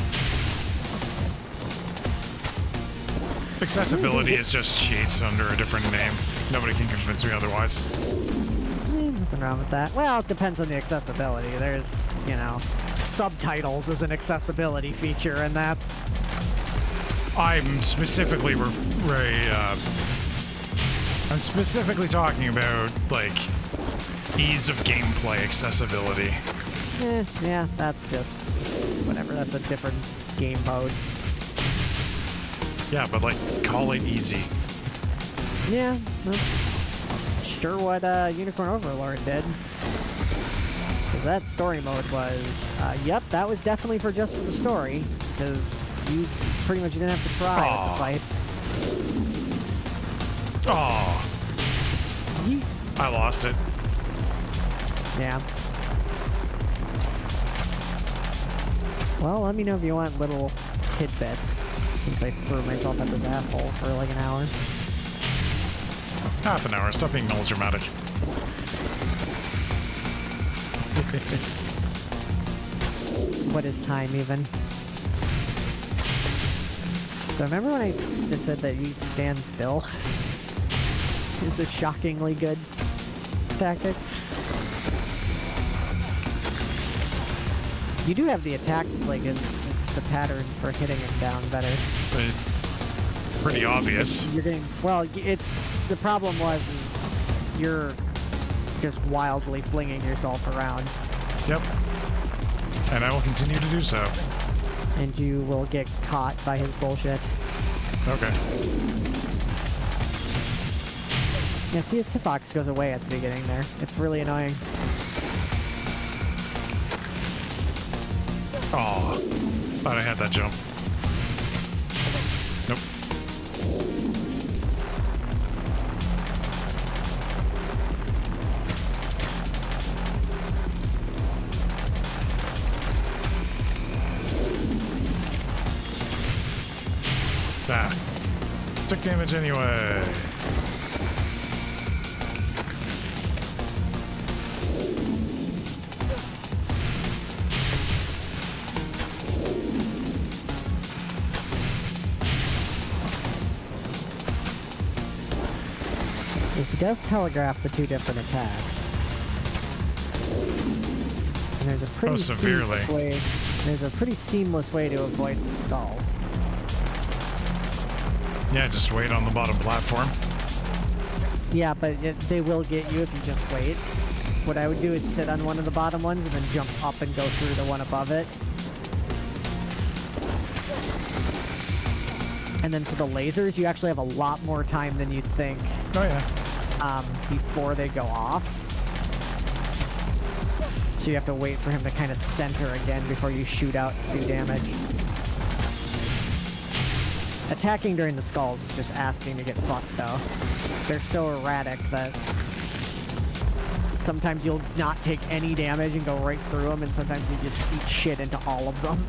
Accessibility is just cheats under a different name. Nobody can convince me otherwise. Mm, nothing wrong with that. Well, it depends on the accessibility. There's, you know, subtitles is an accessibility feature, and that's... I'm specifically re re uh, I'm specifically talking about like ease of gameplay, accessibility. Eh, yeah, that's just whatever. That's a different game mode. Yeah, but like call it easy. Yeah, that's sure what uh, Unicorn Overlord did. Cause that story mode was. Uh, yep, that was definitely for just the story. Cause. You pretty much didn't have to try with the fights. Aww. I lost it. Yeah. Well, let me know if you want little tidbits, since I threw myself at this asshole for like an hour. Half an hour. Stop being melodramatic. What is time, even? So remember when I just said that you stand still? It's a shockingly good tactic. You do have the attack, like, in the pattern for hitting him down better. It's pretty obvious. You're getting, well, it's, the problem was is you're just wildly flinging yourself around. Yep. And I will continue to do so. And you will get caught by his bullshit. Okay. Yeah, see, his hitbox goes away at the beginning there. It's really annoying. Aw, thought I had that jump. Nope. Ah, took damage anyway. Does telegraph the two different attacks. And there's a pretty oh, severely. seamless way. There's a pretty seamless way to avoid the stalls. Yeah, just wait on the bottom platform. Yeah, but it, they will get you if you just wait. What I would do is sit on one of the bottom ones and then jump up and go through the one above it. And then for the lasers, you actually have a lot more time than you think. Oh yeah. Um, before they go off. So you have to wait for him to kind of center again before you shoot out and do damage. Attacking during the skulls is just asking to get fucked, though. They're so erratic that sometimes you'll not take any damage and go right through them, and sometimes you just eat shit into all of them.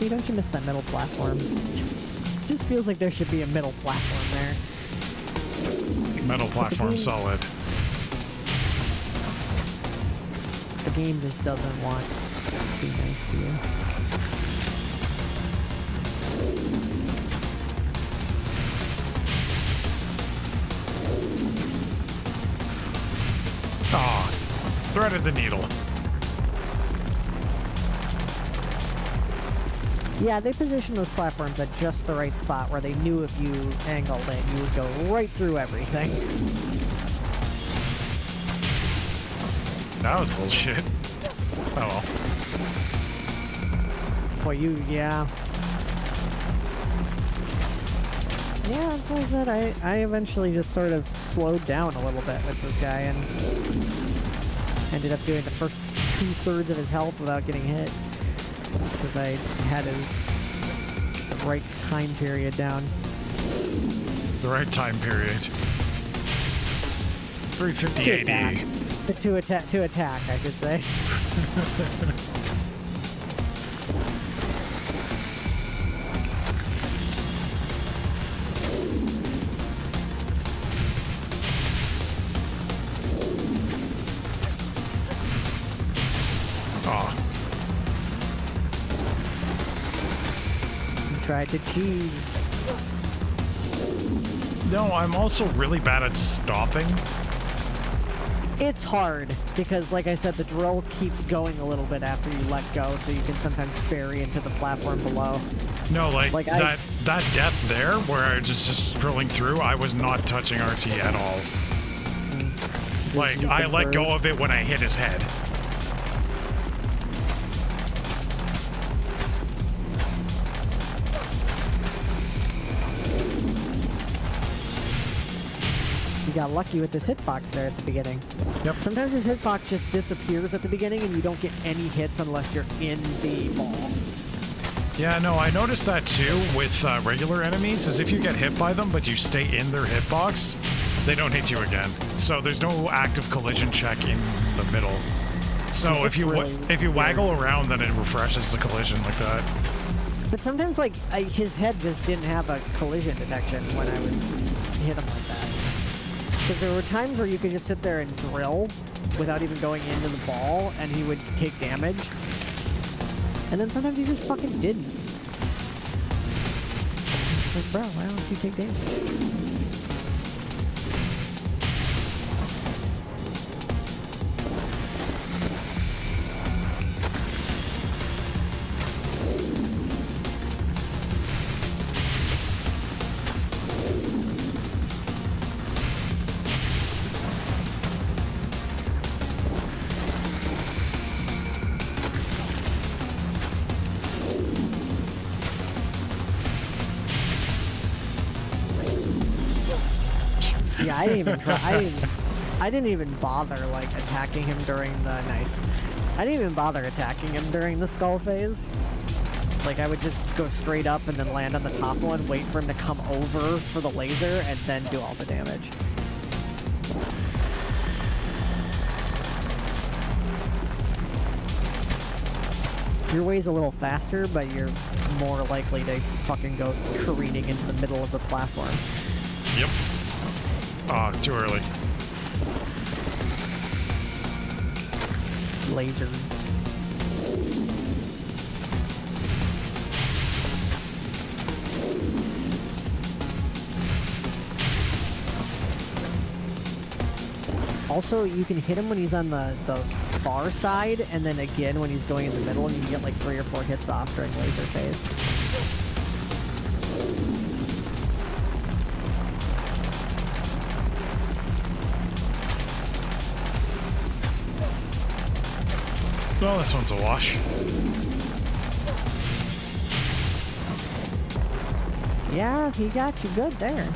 See, don't you miss that middle platform? It just feels like there should be a middle platform there. Middle platform, the solid. The game just doesn't want to be nice to you. Aw, threaded the needle. Yeah, they positioned those platforms at just the right spot where they knew if you angled it, you would go right through everything. That was bullshit. Oh well. Boy, you, yeah. Yeah, that's what I said. I, I eventually just sort of slowed down a little bit with this guy and ended up doing the first two-thirds of his health without getting hit. Because I had his right time period down. The right time period. three fifty A D. To, to attack, to attack, I should say. To cheese. No, I'm also really bad at stopping. It's hard because, like I said, the drill keeps going a little bit after you let go, so you can sometimes bury into the platform below. No, like, like that I, that depth there where I was just, just drilling through, I was not touching R T at all. Like, I let bird. go of it when I hit his head. he got lucky with this hitbox there at the beginning. Yep. Sometimes his hitbox just disappears at the beginning and you don't get any hits unless you're in the ball. Yeah, no, I noticed that too with uh, regular enemies, is if you get hit by them but you stay in their hitbox, they don't hit you again. So there's no active collision check in the middle. So if you really if you waggle around, then it refreshes the collision like that. But sometimes, like, I, his head just didn't have a collision detection when I would hit him like that. Because there were times where you could just sit there and drill without even going into the ball, and he would take damage. And then sometimes he just fucking didn't. Like, bro, why don't you take damage? I didn't even try. I didn't, I didn't even bother like attacking him during the nice. I didn't even bother attacking him during the skull phase. Like, I would just go straight up and then land on the top one, wait for him to come over for the laser, and then do all the damage. Your way's a little faster, but you're more likely to fucking go careening into the middle of the platform. Yep. Oh, too early. Laser. Also, you can hit him when he's on the, the far side, and then again when he's going in the middle, and you get like three or four hits off during laser phase. Well, this one's a wash. Yeah, he got you good there.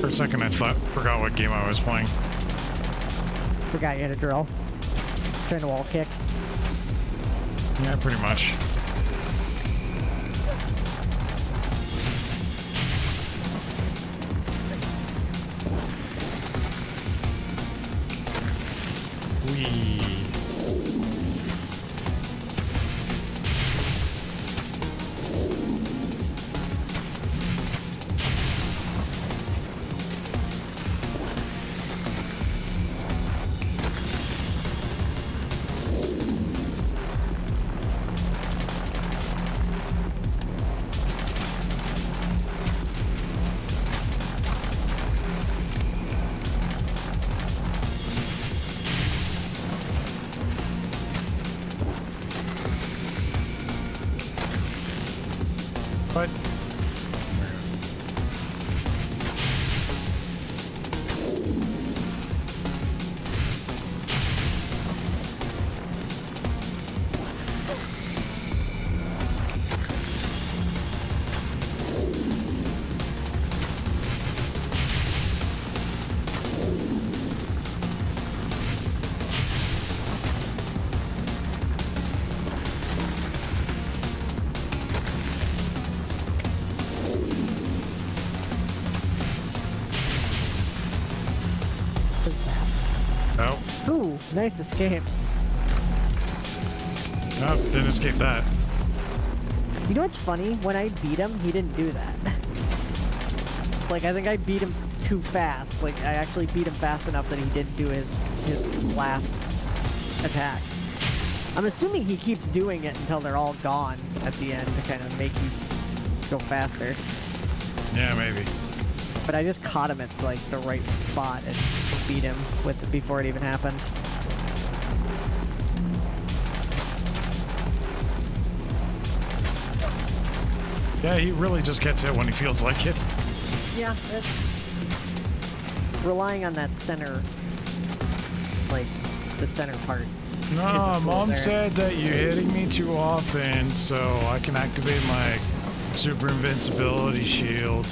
For a second, I thought, forgot what game I was playing. Forgot you had a drill. Trying to wall kick. Yeah, pretty much. Nice escape. Oh, didn't escape that. You know what's funny? When I beat him, he didn't do that. Like, I think I beat him too fast. Like, I actually beat him fast enough that he didn't do his, his last attack. I'm assuming he keeps doing it until they're all gone at the end to kind of make you go faster. Yeah, maybe. But I just caught him at, like, the right spot and beat him with before it even happened. Yeah, he really just gets hit when he feels like it. Yeah, it's relying on that center, like the center part. No, Mom said that you're hitting me too often, so I can activate my super invincibility shield.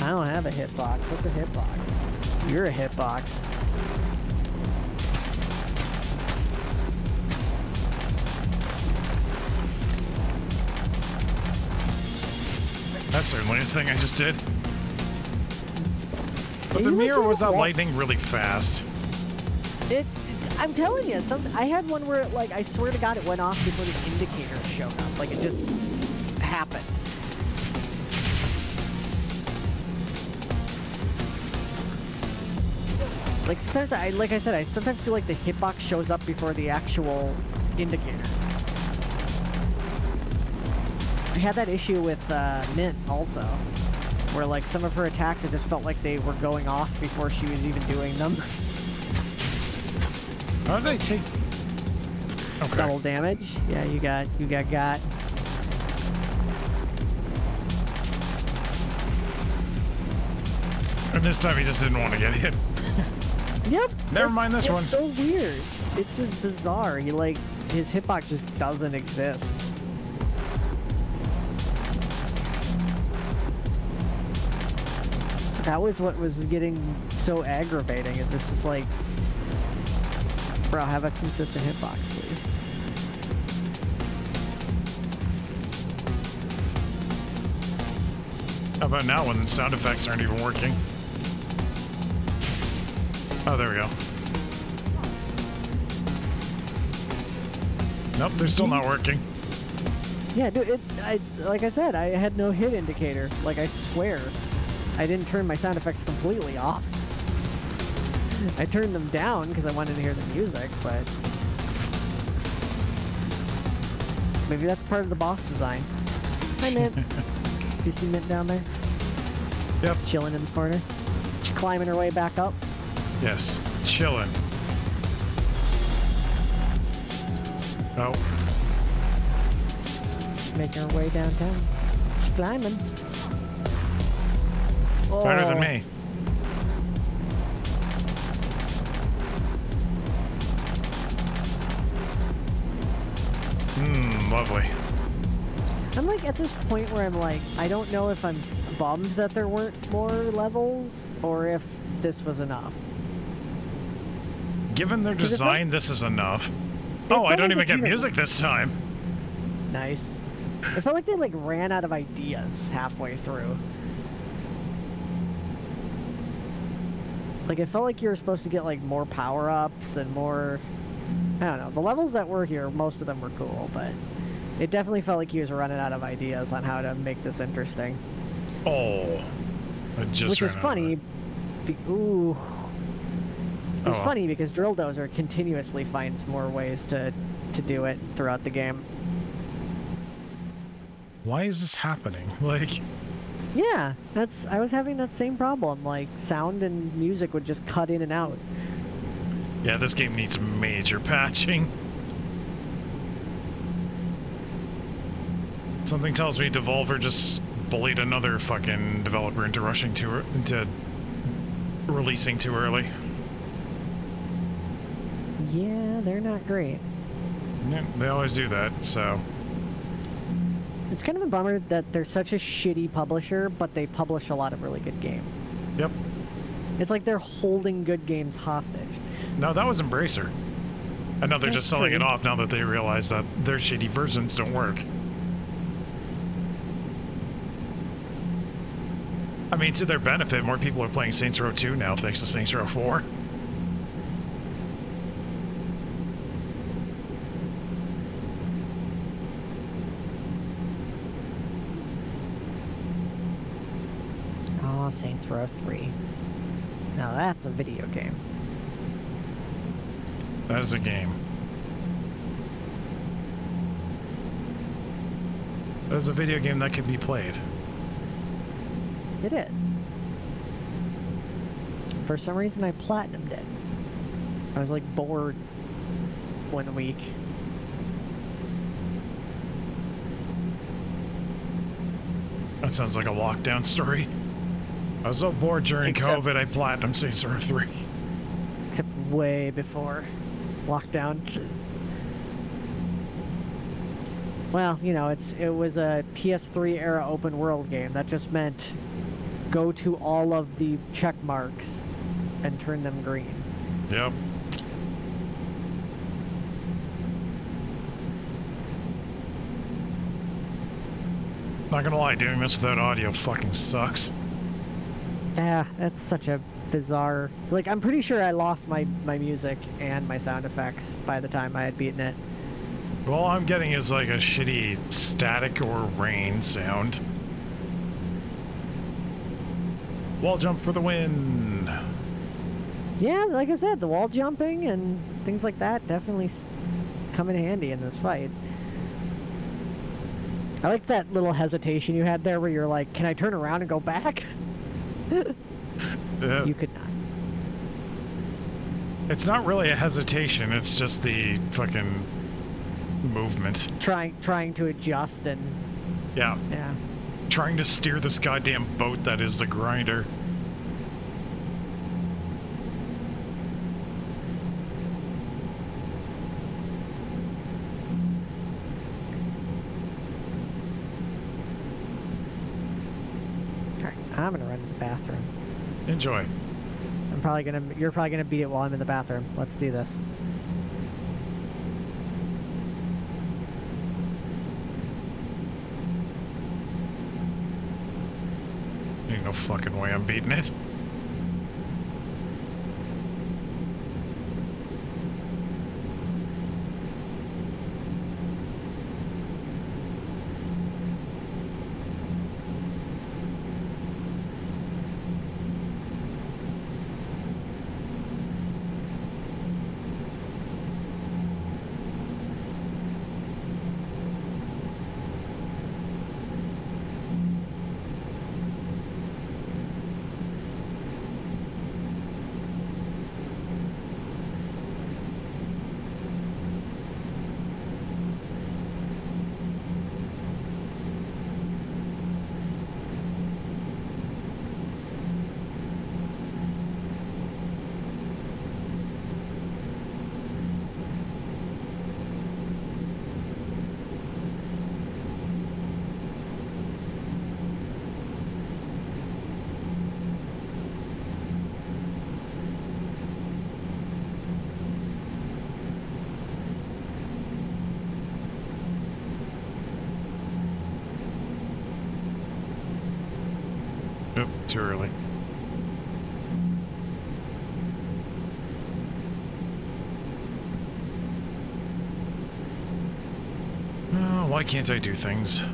I don't have a hitbox. What's a hitbox? You're a hitbox. That's certainly a thing I just did. Was it me or was that lightning really fast? It, it, I'm telling you, some, I had one where, it, like, I swear to God, it went off before the indicator showed up. Like, it just happened. Like sometimes, I, like I said, I sometimes feel like the hitbox shows up before the actual indicators. I had that issue with uh, Mint also, where like some of her attacks, it just felt like they were going off before she was even doing them. How did they take? Okay. Double damage. Yeah, you got, you got, got. And this time he just didn't want to get hit. Yep. Never mind this one. It's so weird. It's just bizarre. He like his hitbox just doesn't exist. That was what was getting so aggravating. Is this is like, bro, have a consistent hitbox, please. How about now when the sound effects aren't even working? Oh, there we go. Nope, they're still not working. Yeah, dude, it, I, like I said, I had no hit indicator. Like, I swear, I didn't turn my sound effects completely off. I turned them down because I wanted to hear the music, but maybe that's part of the boss design. Hi, Mint. You see Mint down there? Yep. Chilling in the corner. She's climbing her way back up. Yes, chillin'. Oh. She's making her way downtown. She's climbing. Whoa. Better than me. Mmm, lovely. I'm like at this point where I'm like, I don't know if I'm bummed that there weren't more levels or if this was enough. Given their design, like, this is enough. Oh, I don't even get music this time. Nice. It felt like they like ran out of ideas halfway through. Like it felt like you were supposed to get like more power-ups and more. I don't know. The levels that were here, most of them were cool, but it definitely felt like you was running out of ideas on how to make this interesting. Oh, I just which is funny. Be ooh. It's oh. funny because Drill Dozer continuously finds more ways to, to do it throughout the game. Why is this happening? Like, yeah, that's I was having that same problem. Like, sound and music would just cut in and out. Yeah, this game needs major patching. Something tells me Devolver just bullied another fucking developer into rushing to into releasing too early. Yeah, they're not great. Yeah, they always do that, so. It's kind of a bummer that they're such a shitty publisher, but they publish a lot of really good games. Yep. It's like they're holding good games hostage. No, that was Embracer. And now they're That's just selling pretty. it off now that they realize that their shitty versions don't work. I mean, to their benefit, more people are playing Saints Row two now thanks to Saints Row four. Saints Row three. Now that's a video game. That is a game. That is a video game that can be played. It is. For some reason I platinumed it. I was like bored one week. That sounds like a lockdown story. I was so bored during Except COVID, I platinumed Saints Row three. Except way before lockdown. Well, you know, it's it was a P S three era open world game. That just meant go to all of the check marks and turn them green. Yep. Not gonna lie, doing this without audio fucking sucks. Yeah, that's such a bizarre... Like, I'm pretty sure I lost my, my music and my sound effects by the time I had beaten it. All I'm getting is like a shitty static or rain sound. Wall jump for the win! Yeah, like I said, the wall jumping and things like that definitely come in handy in this fight. I like that little hesitation you had there where you're like, can I turn around and go back? Yeah. You could not. It's not really a hesitation, it's just the fucking movement. Trying trying to adjust and... Yeah. Yeah. Trying to steer this goddamn boat that is the grinder. I'm gonna run to the bathroom. Enjoy. I'm probably gonna. You're probably gonna beat it while I'm in the bathroom. Let's do this. Ain't no fucking way I'm beating it. Too early. Oh, why can't I do things?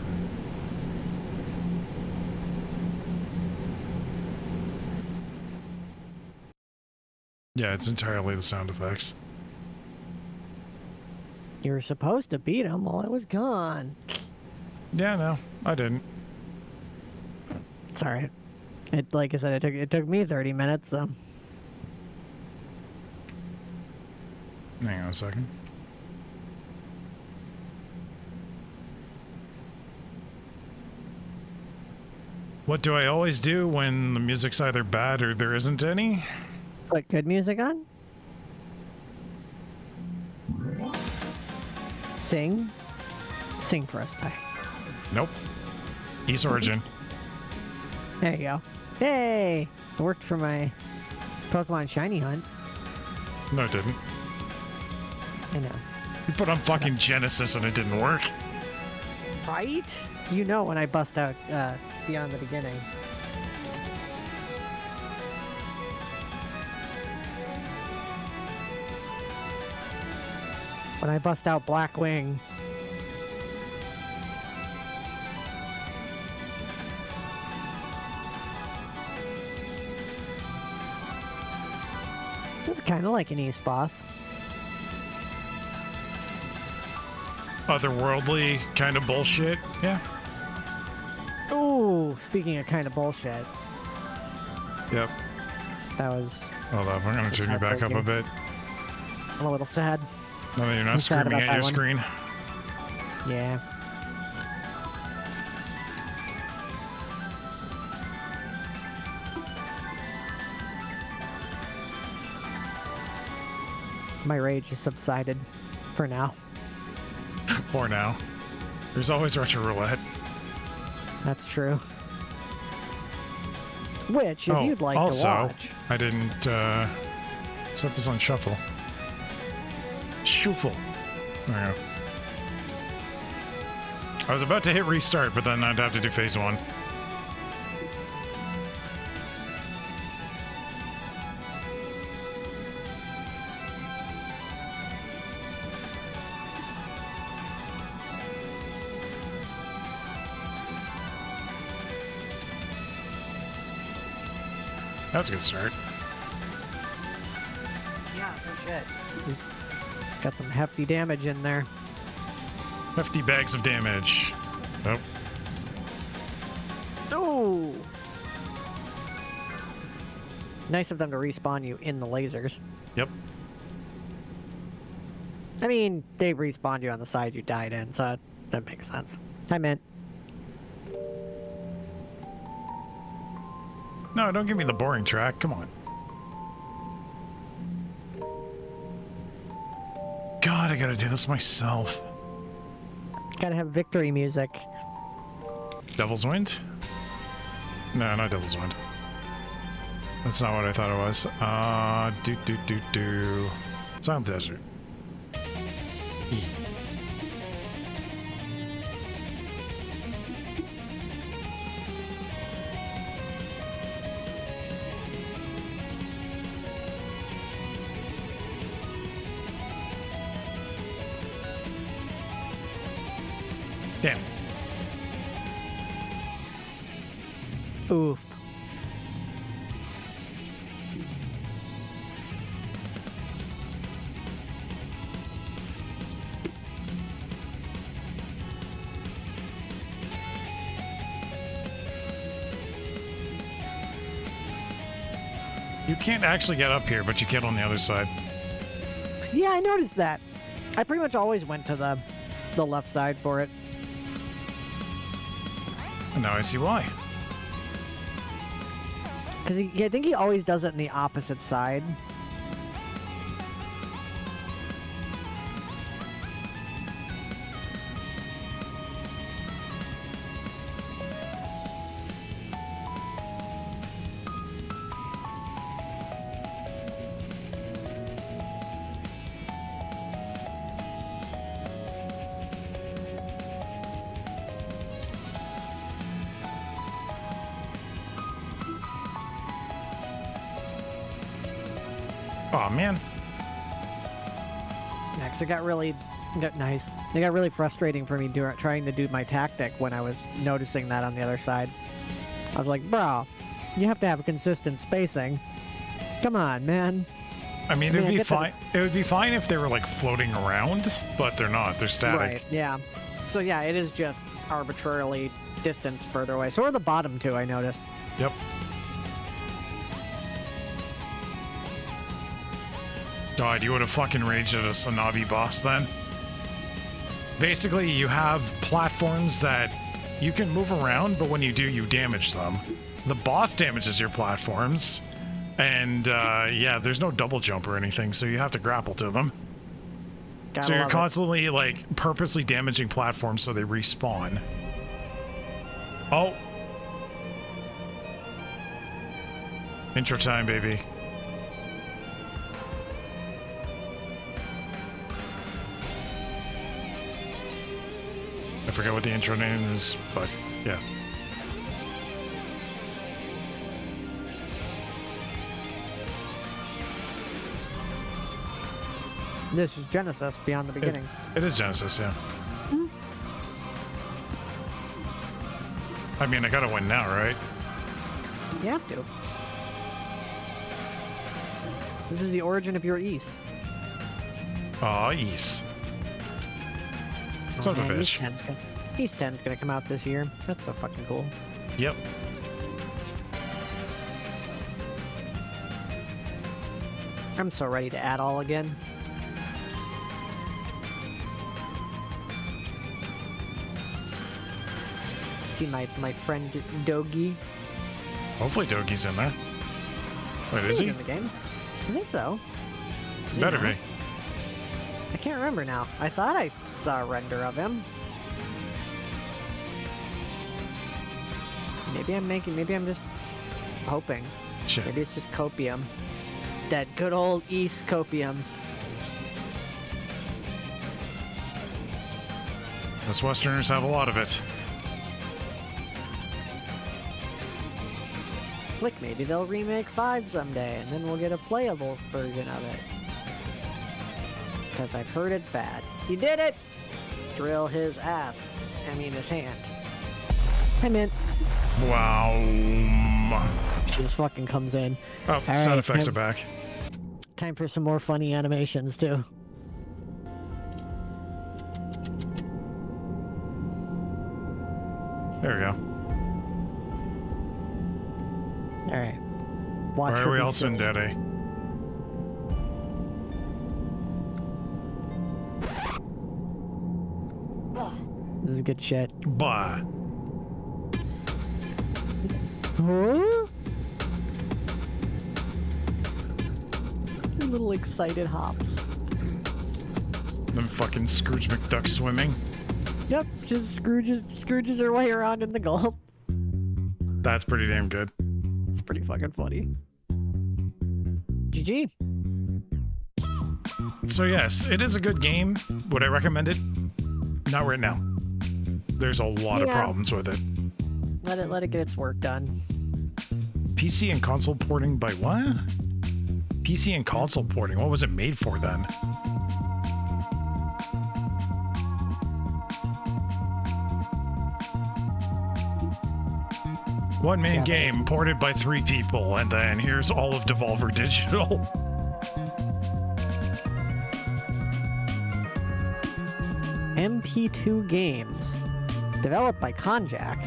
Yeah, it's entirely the sound effects. You were supposed to beat him while I was gone. Yeah, no, I didn't. It's all right. It, like I said, it took it took me thirty minutes, so... Hang on a second. What do I always do when the music's either bad or there isn't any? Put good music on? Sing? Sing for us, Ty. Nope. Ys Origin. There you go. Hey! It worked for my Pokemon Shiny hunt. No, it didn't. I know. You put on fucking Genesis and it didn't work. Right? You know when I bust out uh, Beyond the Beginning. When I bust out Blackwing. Kind of like an Ys boss. Otherworldly kind of bullshit, yeah. Ooh, speaking of kind of bullshit. Yep. That was... Hold up, I'm going to turn you back up a bit. I'm a little sad. No, you're not I'm screaming at your one. Screen. Yeah. my rage has subsided for now. For now. There's always retro roulette. That's true. Which, if oh, you'd like also, to watch... Also, I didn't uh, set this on shuffle. Shuffle. There we go. I was about to hit restart, but then I'd have to do phase one. That's a good start. Yeah, no shit. Got some hefty damage in there. Hefty bags of damage. Nope. Oh. Nice of them to respawn you in the lasers. Yep. I mean, they respawned you on the side you died in, so that, that makes sense. I meant. No, don't give me the boring track. Come on. God, I gotta do this myself. Gotta have victory music. Devil's Wind? No, not Devil's Wind. That's not what I thought it was. Uh, do do do do. Silent Desert. E. Damn. Oof. You can't actually get up here, but you can on the other side. Yeah, I noticed that. I pretty much always went to the, the left side for it. Now I see why. Because I think he always does it on the opposite side. Oh man! Yeah, 'cause it got really got nice. It got really frustrating for me doing trying to do my tactic when I was noticing that on the other side. I was like, "Bro, you have to have consistent spacing. Come on, man." I mean, I it'd mean, be fine. It would be fine if they were like floating around, but they're not. They're static. Right. Yeah. So yeah, it is just arbitrarily distanced further away. So are the bottom two. I noticed. Yep. God, you would have fucking raged at a Sanabi boss then. Basically, you have platforms that you can move around, but when you do, you damage them. The boss damages your platforms, and uh, yeah, there's no double jump or anything, so you have to grapple to them. Gotta so you're constantly, it. like, purposely damaging platforms so they respawn. Oh. Intro time, baby. I forget what the intro name is, but yeah. This is Genesis Beyond the Beginning. It, it is Genesis, yeah. Mm-hmm. I mean, I gotta win now, right? You have to. This is the origin of your Ys. Aw, Ys. Son of a bitch. East ten's gonna come out this year. That's so fucking cool. Yep. I'm so ready to add all again. See my my friend Dogi. Hopefully Dogi's in there. Wait, is he? He's in the game. I think so. Better be. can't remember now. I thought I saw a render of him. Maybe I'm making, maybe I'm just hoping. Sure. Maybe it's just copium. That good old East copium. Us Westerners have a lot of it. Look, maybe they'll remake five someday, and then we'll get a playable version of it. Because I've heard it's bad. He did it! Drill his ass. I mean, his hand. I meant. Wow. She just fucking comes in. Oh, sound effects are back. Time for some more funny animations, too. There we go. All right. Watch. Where are we else in, Daddy? This is good shit. Bah. Huh? Little excited hops. Them fucking Scrooge McDuck swimming. Yep, just Scrooges, Scrooges her way around in the Gulf. That's pretty damn good. It's pretty fucking funny. G G. So yes, it is a good game. Would I recommend it? Not right now. There's a lot yeah. of problems with it. Let it let it get its work done. P C and console porting by what? P C and console porting. What was it made for then? One main yeah, game ported by three people, and then here's all of Devolver Digital. M P two Games, developed by Konjak.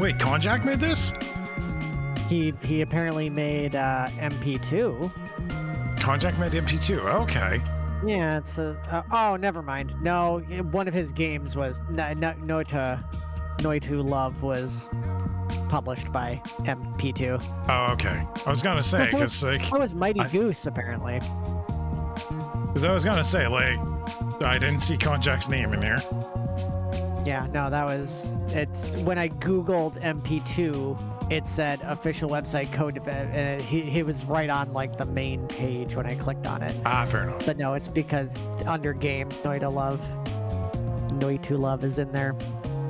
Wait, Konjak made this? He he apparently made uh, M P two. Konjak made M P two. Okay. Yeah, it's a. Uh, oh, never mind. No, one of his games was Noita. Noitu Love was published by M P two. Oh, okay. I was gonna say, because like that was Mighty I, Goose apparently. Because I was gonna say, like, I didn't see Konjak's name in here. Yeah, no, that was it's when I googled M P two, it said official website code, and he he was right on like the main page when I clicked on it. Ah, fair enough. But no, it's because under games, Noitu Love, Noitu Love is in there.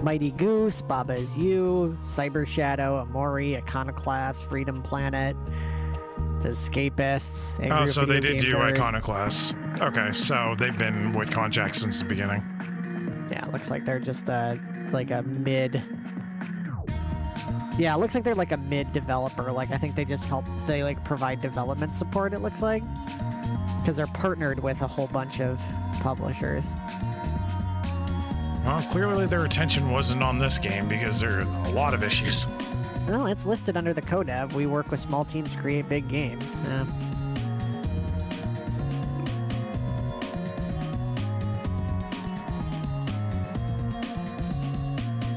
Mighty Goose, Baba Is You, Cyber Shadow, Amori, Iconoclast, Freedom Planet, the Escapists. Oh, so they did do Iconoclast. Okay, so they've been with Konjak since the beginning. Yeah, looks like they're just uh, like a mid. Yeah, it looks like they're like a mid developer. Like I think they just help. They like provide development support. It looks like because they're partnered with a whole bunch of publishers. Well, clearly their attention wasn't on this game because there are a lot of issues. Well, it's listed under the codev. We work with small teams to create big games. Uh,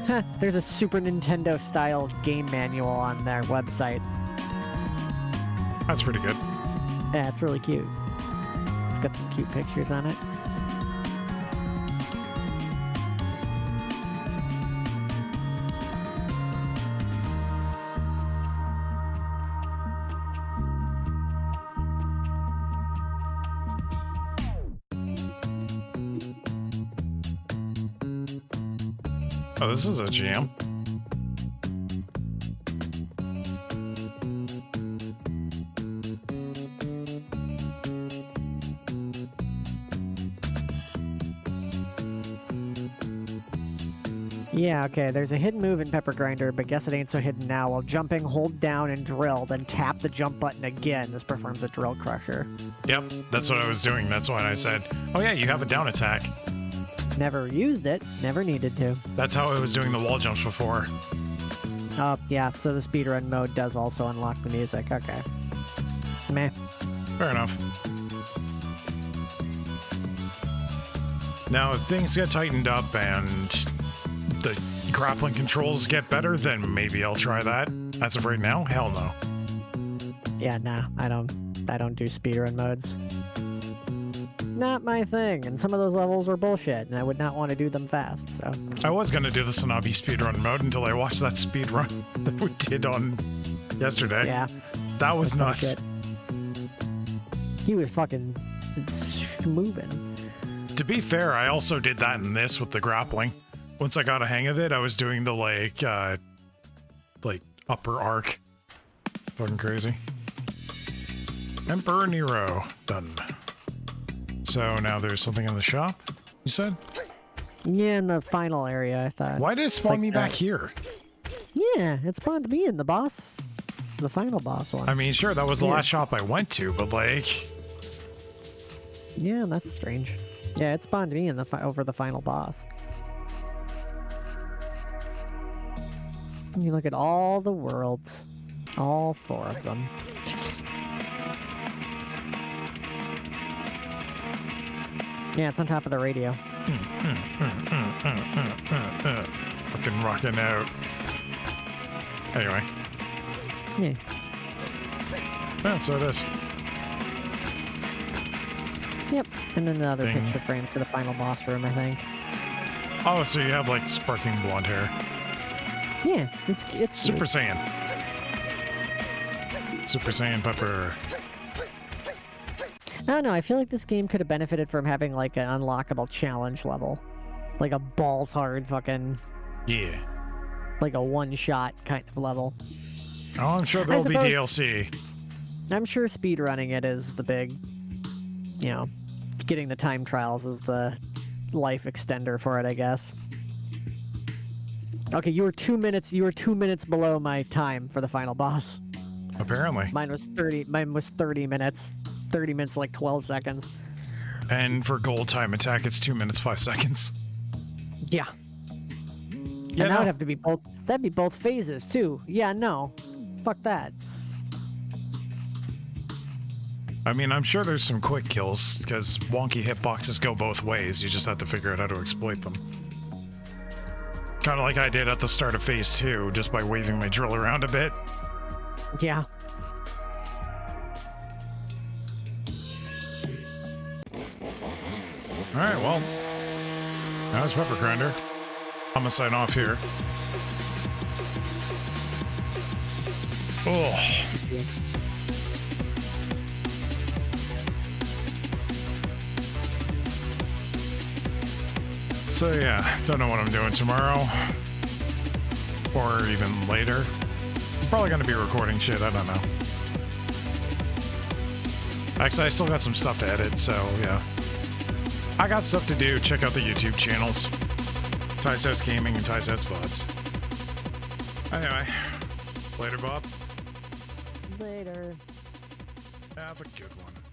huh, there's a Super Nintendo-style game manual on their website. That's pretty good. Yeah, it's really cute. It's got some cute pictures on it. Oh, this is a jam. Yeah, okay, there's a hidden move in Pepper Grinder, but guess it ain't so hidden now. While jumping, hold down and drill, then tap the jump button again. This performs a drill crusher. Yep, that's what I was doing. That's why I said, oh yeah, you have a down attack. Never used it, never needed to. That's how I was doing the wall jumps before. Oh, yeah, so the speedrun mode does also unlock the music. Okay. Meh. Fair enough. Now, if things get tightened up and the grappling controls get better, then maybe I'll try that. As of right now, hell no. Yeah, nah, I don't, I don't do speedrun modes. not my thing, and some of those levels were bullshit, and I would not want to do them fast, so. I was going to do the Sanabi speedrun mode until I watched that speedrun that we did on yesterday. Yeah. That was, was nuts. Shit. He was fucking moving. To be fair, I also did that in this with the grappling. Once I got a hang of it, I was doing the, like, uh, like, upper arc. Fucking crazy. Emperor Nero. Done. So now there's something in the shop, you said? Yeah, in the final area, I thought. Why did it spawn like, me back uh, here? Yeah, it spawned me in the boss. The final boss one. I mean, sure, that was the yeah. last shop I went to, but, like... Yeah, that's strange. Yeah, it spawned me in the fi over the final boss. You look at all the worlds. All four of them. Yeah, it's on top of the radio. Mm, mm, mm, mm, mm, mm, mm, mm. Fucking rocking out. Anyway. Yeah. Yeah, so it is. Yep, and then the other Ding. picture frame for the final boss room, I think. Oh, so you have, like, sparkling blonde hair. Yeah, it's it's Super cute. Saiyan. Super Saiyan Pepper. I don't know, I feel like this game could have benefited from having, like, an unlockable challenge level. Like a balls hard fucking... Yeah. Like a one-shot kind of level. Oh, I'm sure there'll suppose, be D L C. I'm sure speedrunning it is the big... You know, getting the time trials is the life extender for it, I guess. Okay, you were two minutes. You were two minutes below my time for the final boss. Apparently, mine was thirty. Mine was thirty minutes. Thirty minutes, like twelve seconds. And for gold time attack, it's two minutes five seconds. Yeah. Yeah, and that no. would have to be both. That'd be both phases too. Yeah, no, fuck that. I mean, I'm sure there's some quick kills because wonky hitboxes go both ways. You just have to figure out how to exploit them. Kind of like I did at the start of phase two, just by waving my drill around a bit. Yeah. Alright, well. That was Pepper Grinder. I'm gonna sign off here. Oh. So yeah, don't know what I'm doing tomorrow. Or even later. I'm probably gonna be recording shit, I don't know. Actually, I still got some stuff to edit, so yeah. I got stuff to do. Check out the YouTube channels. Ty's House Gaming and Ty's House V O Ds. Anyway. Later, Bob. Later. Have a good one.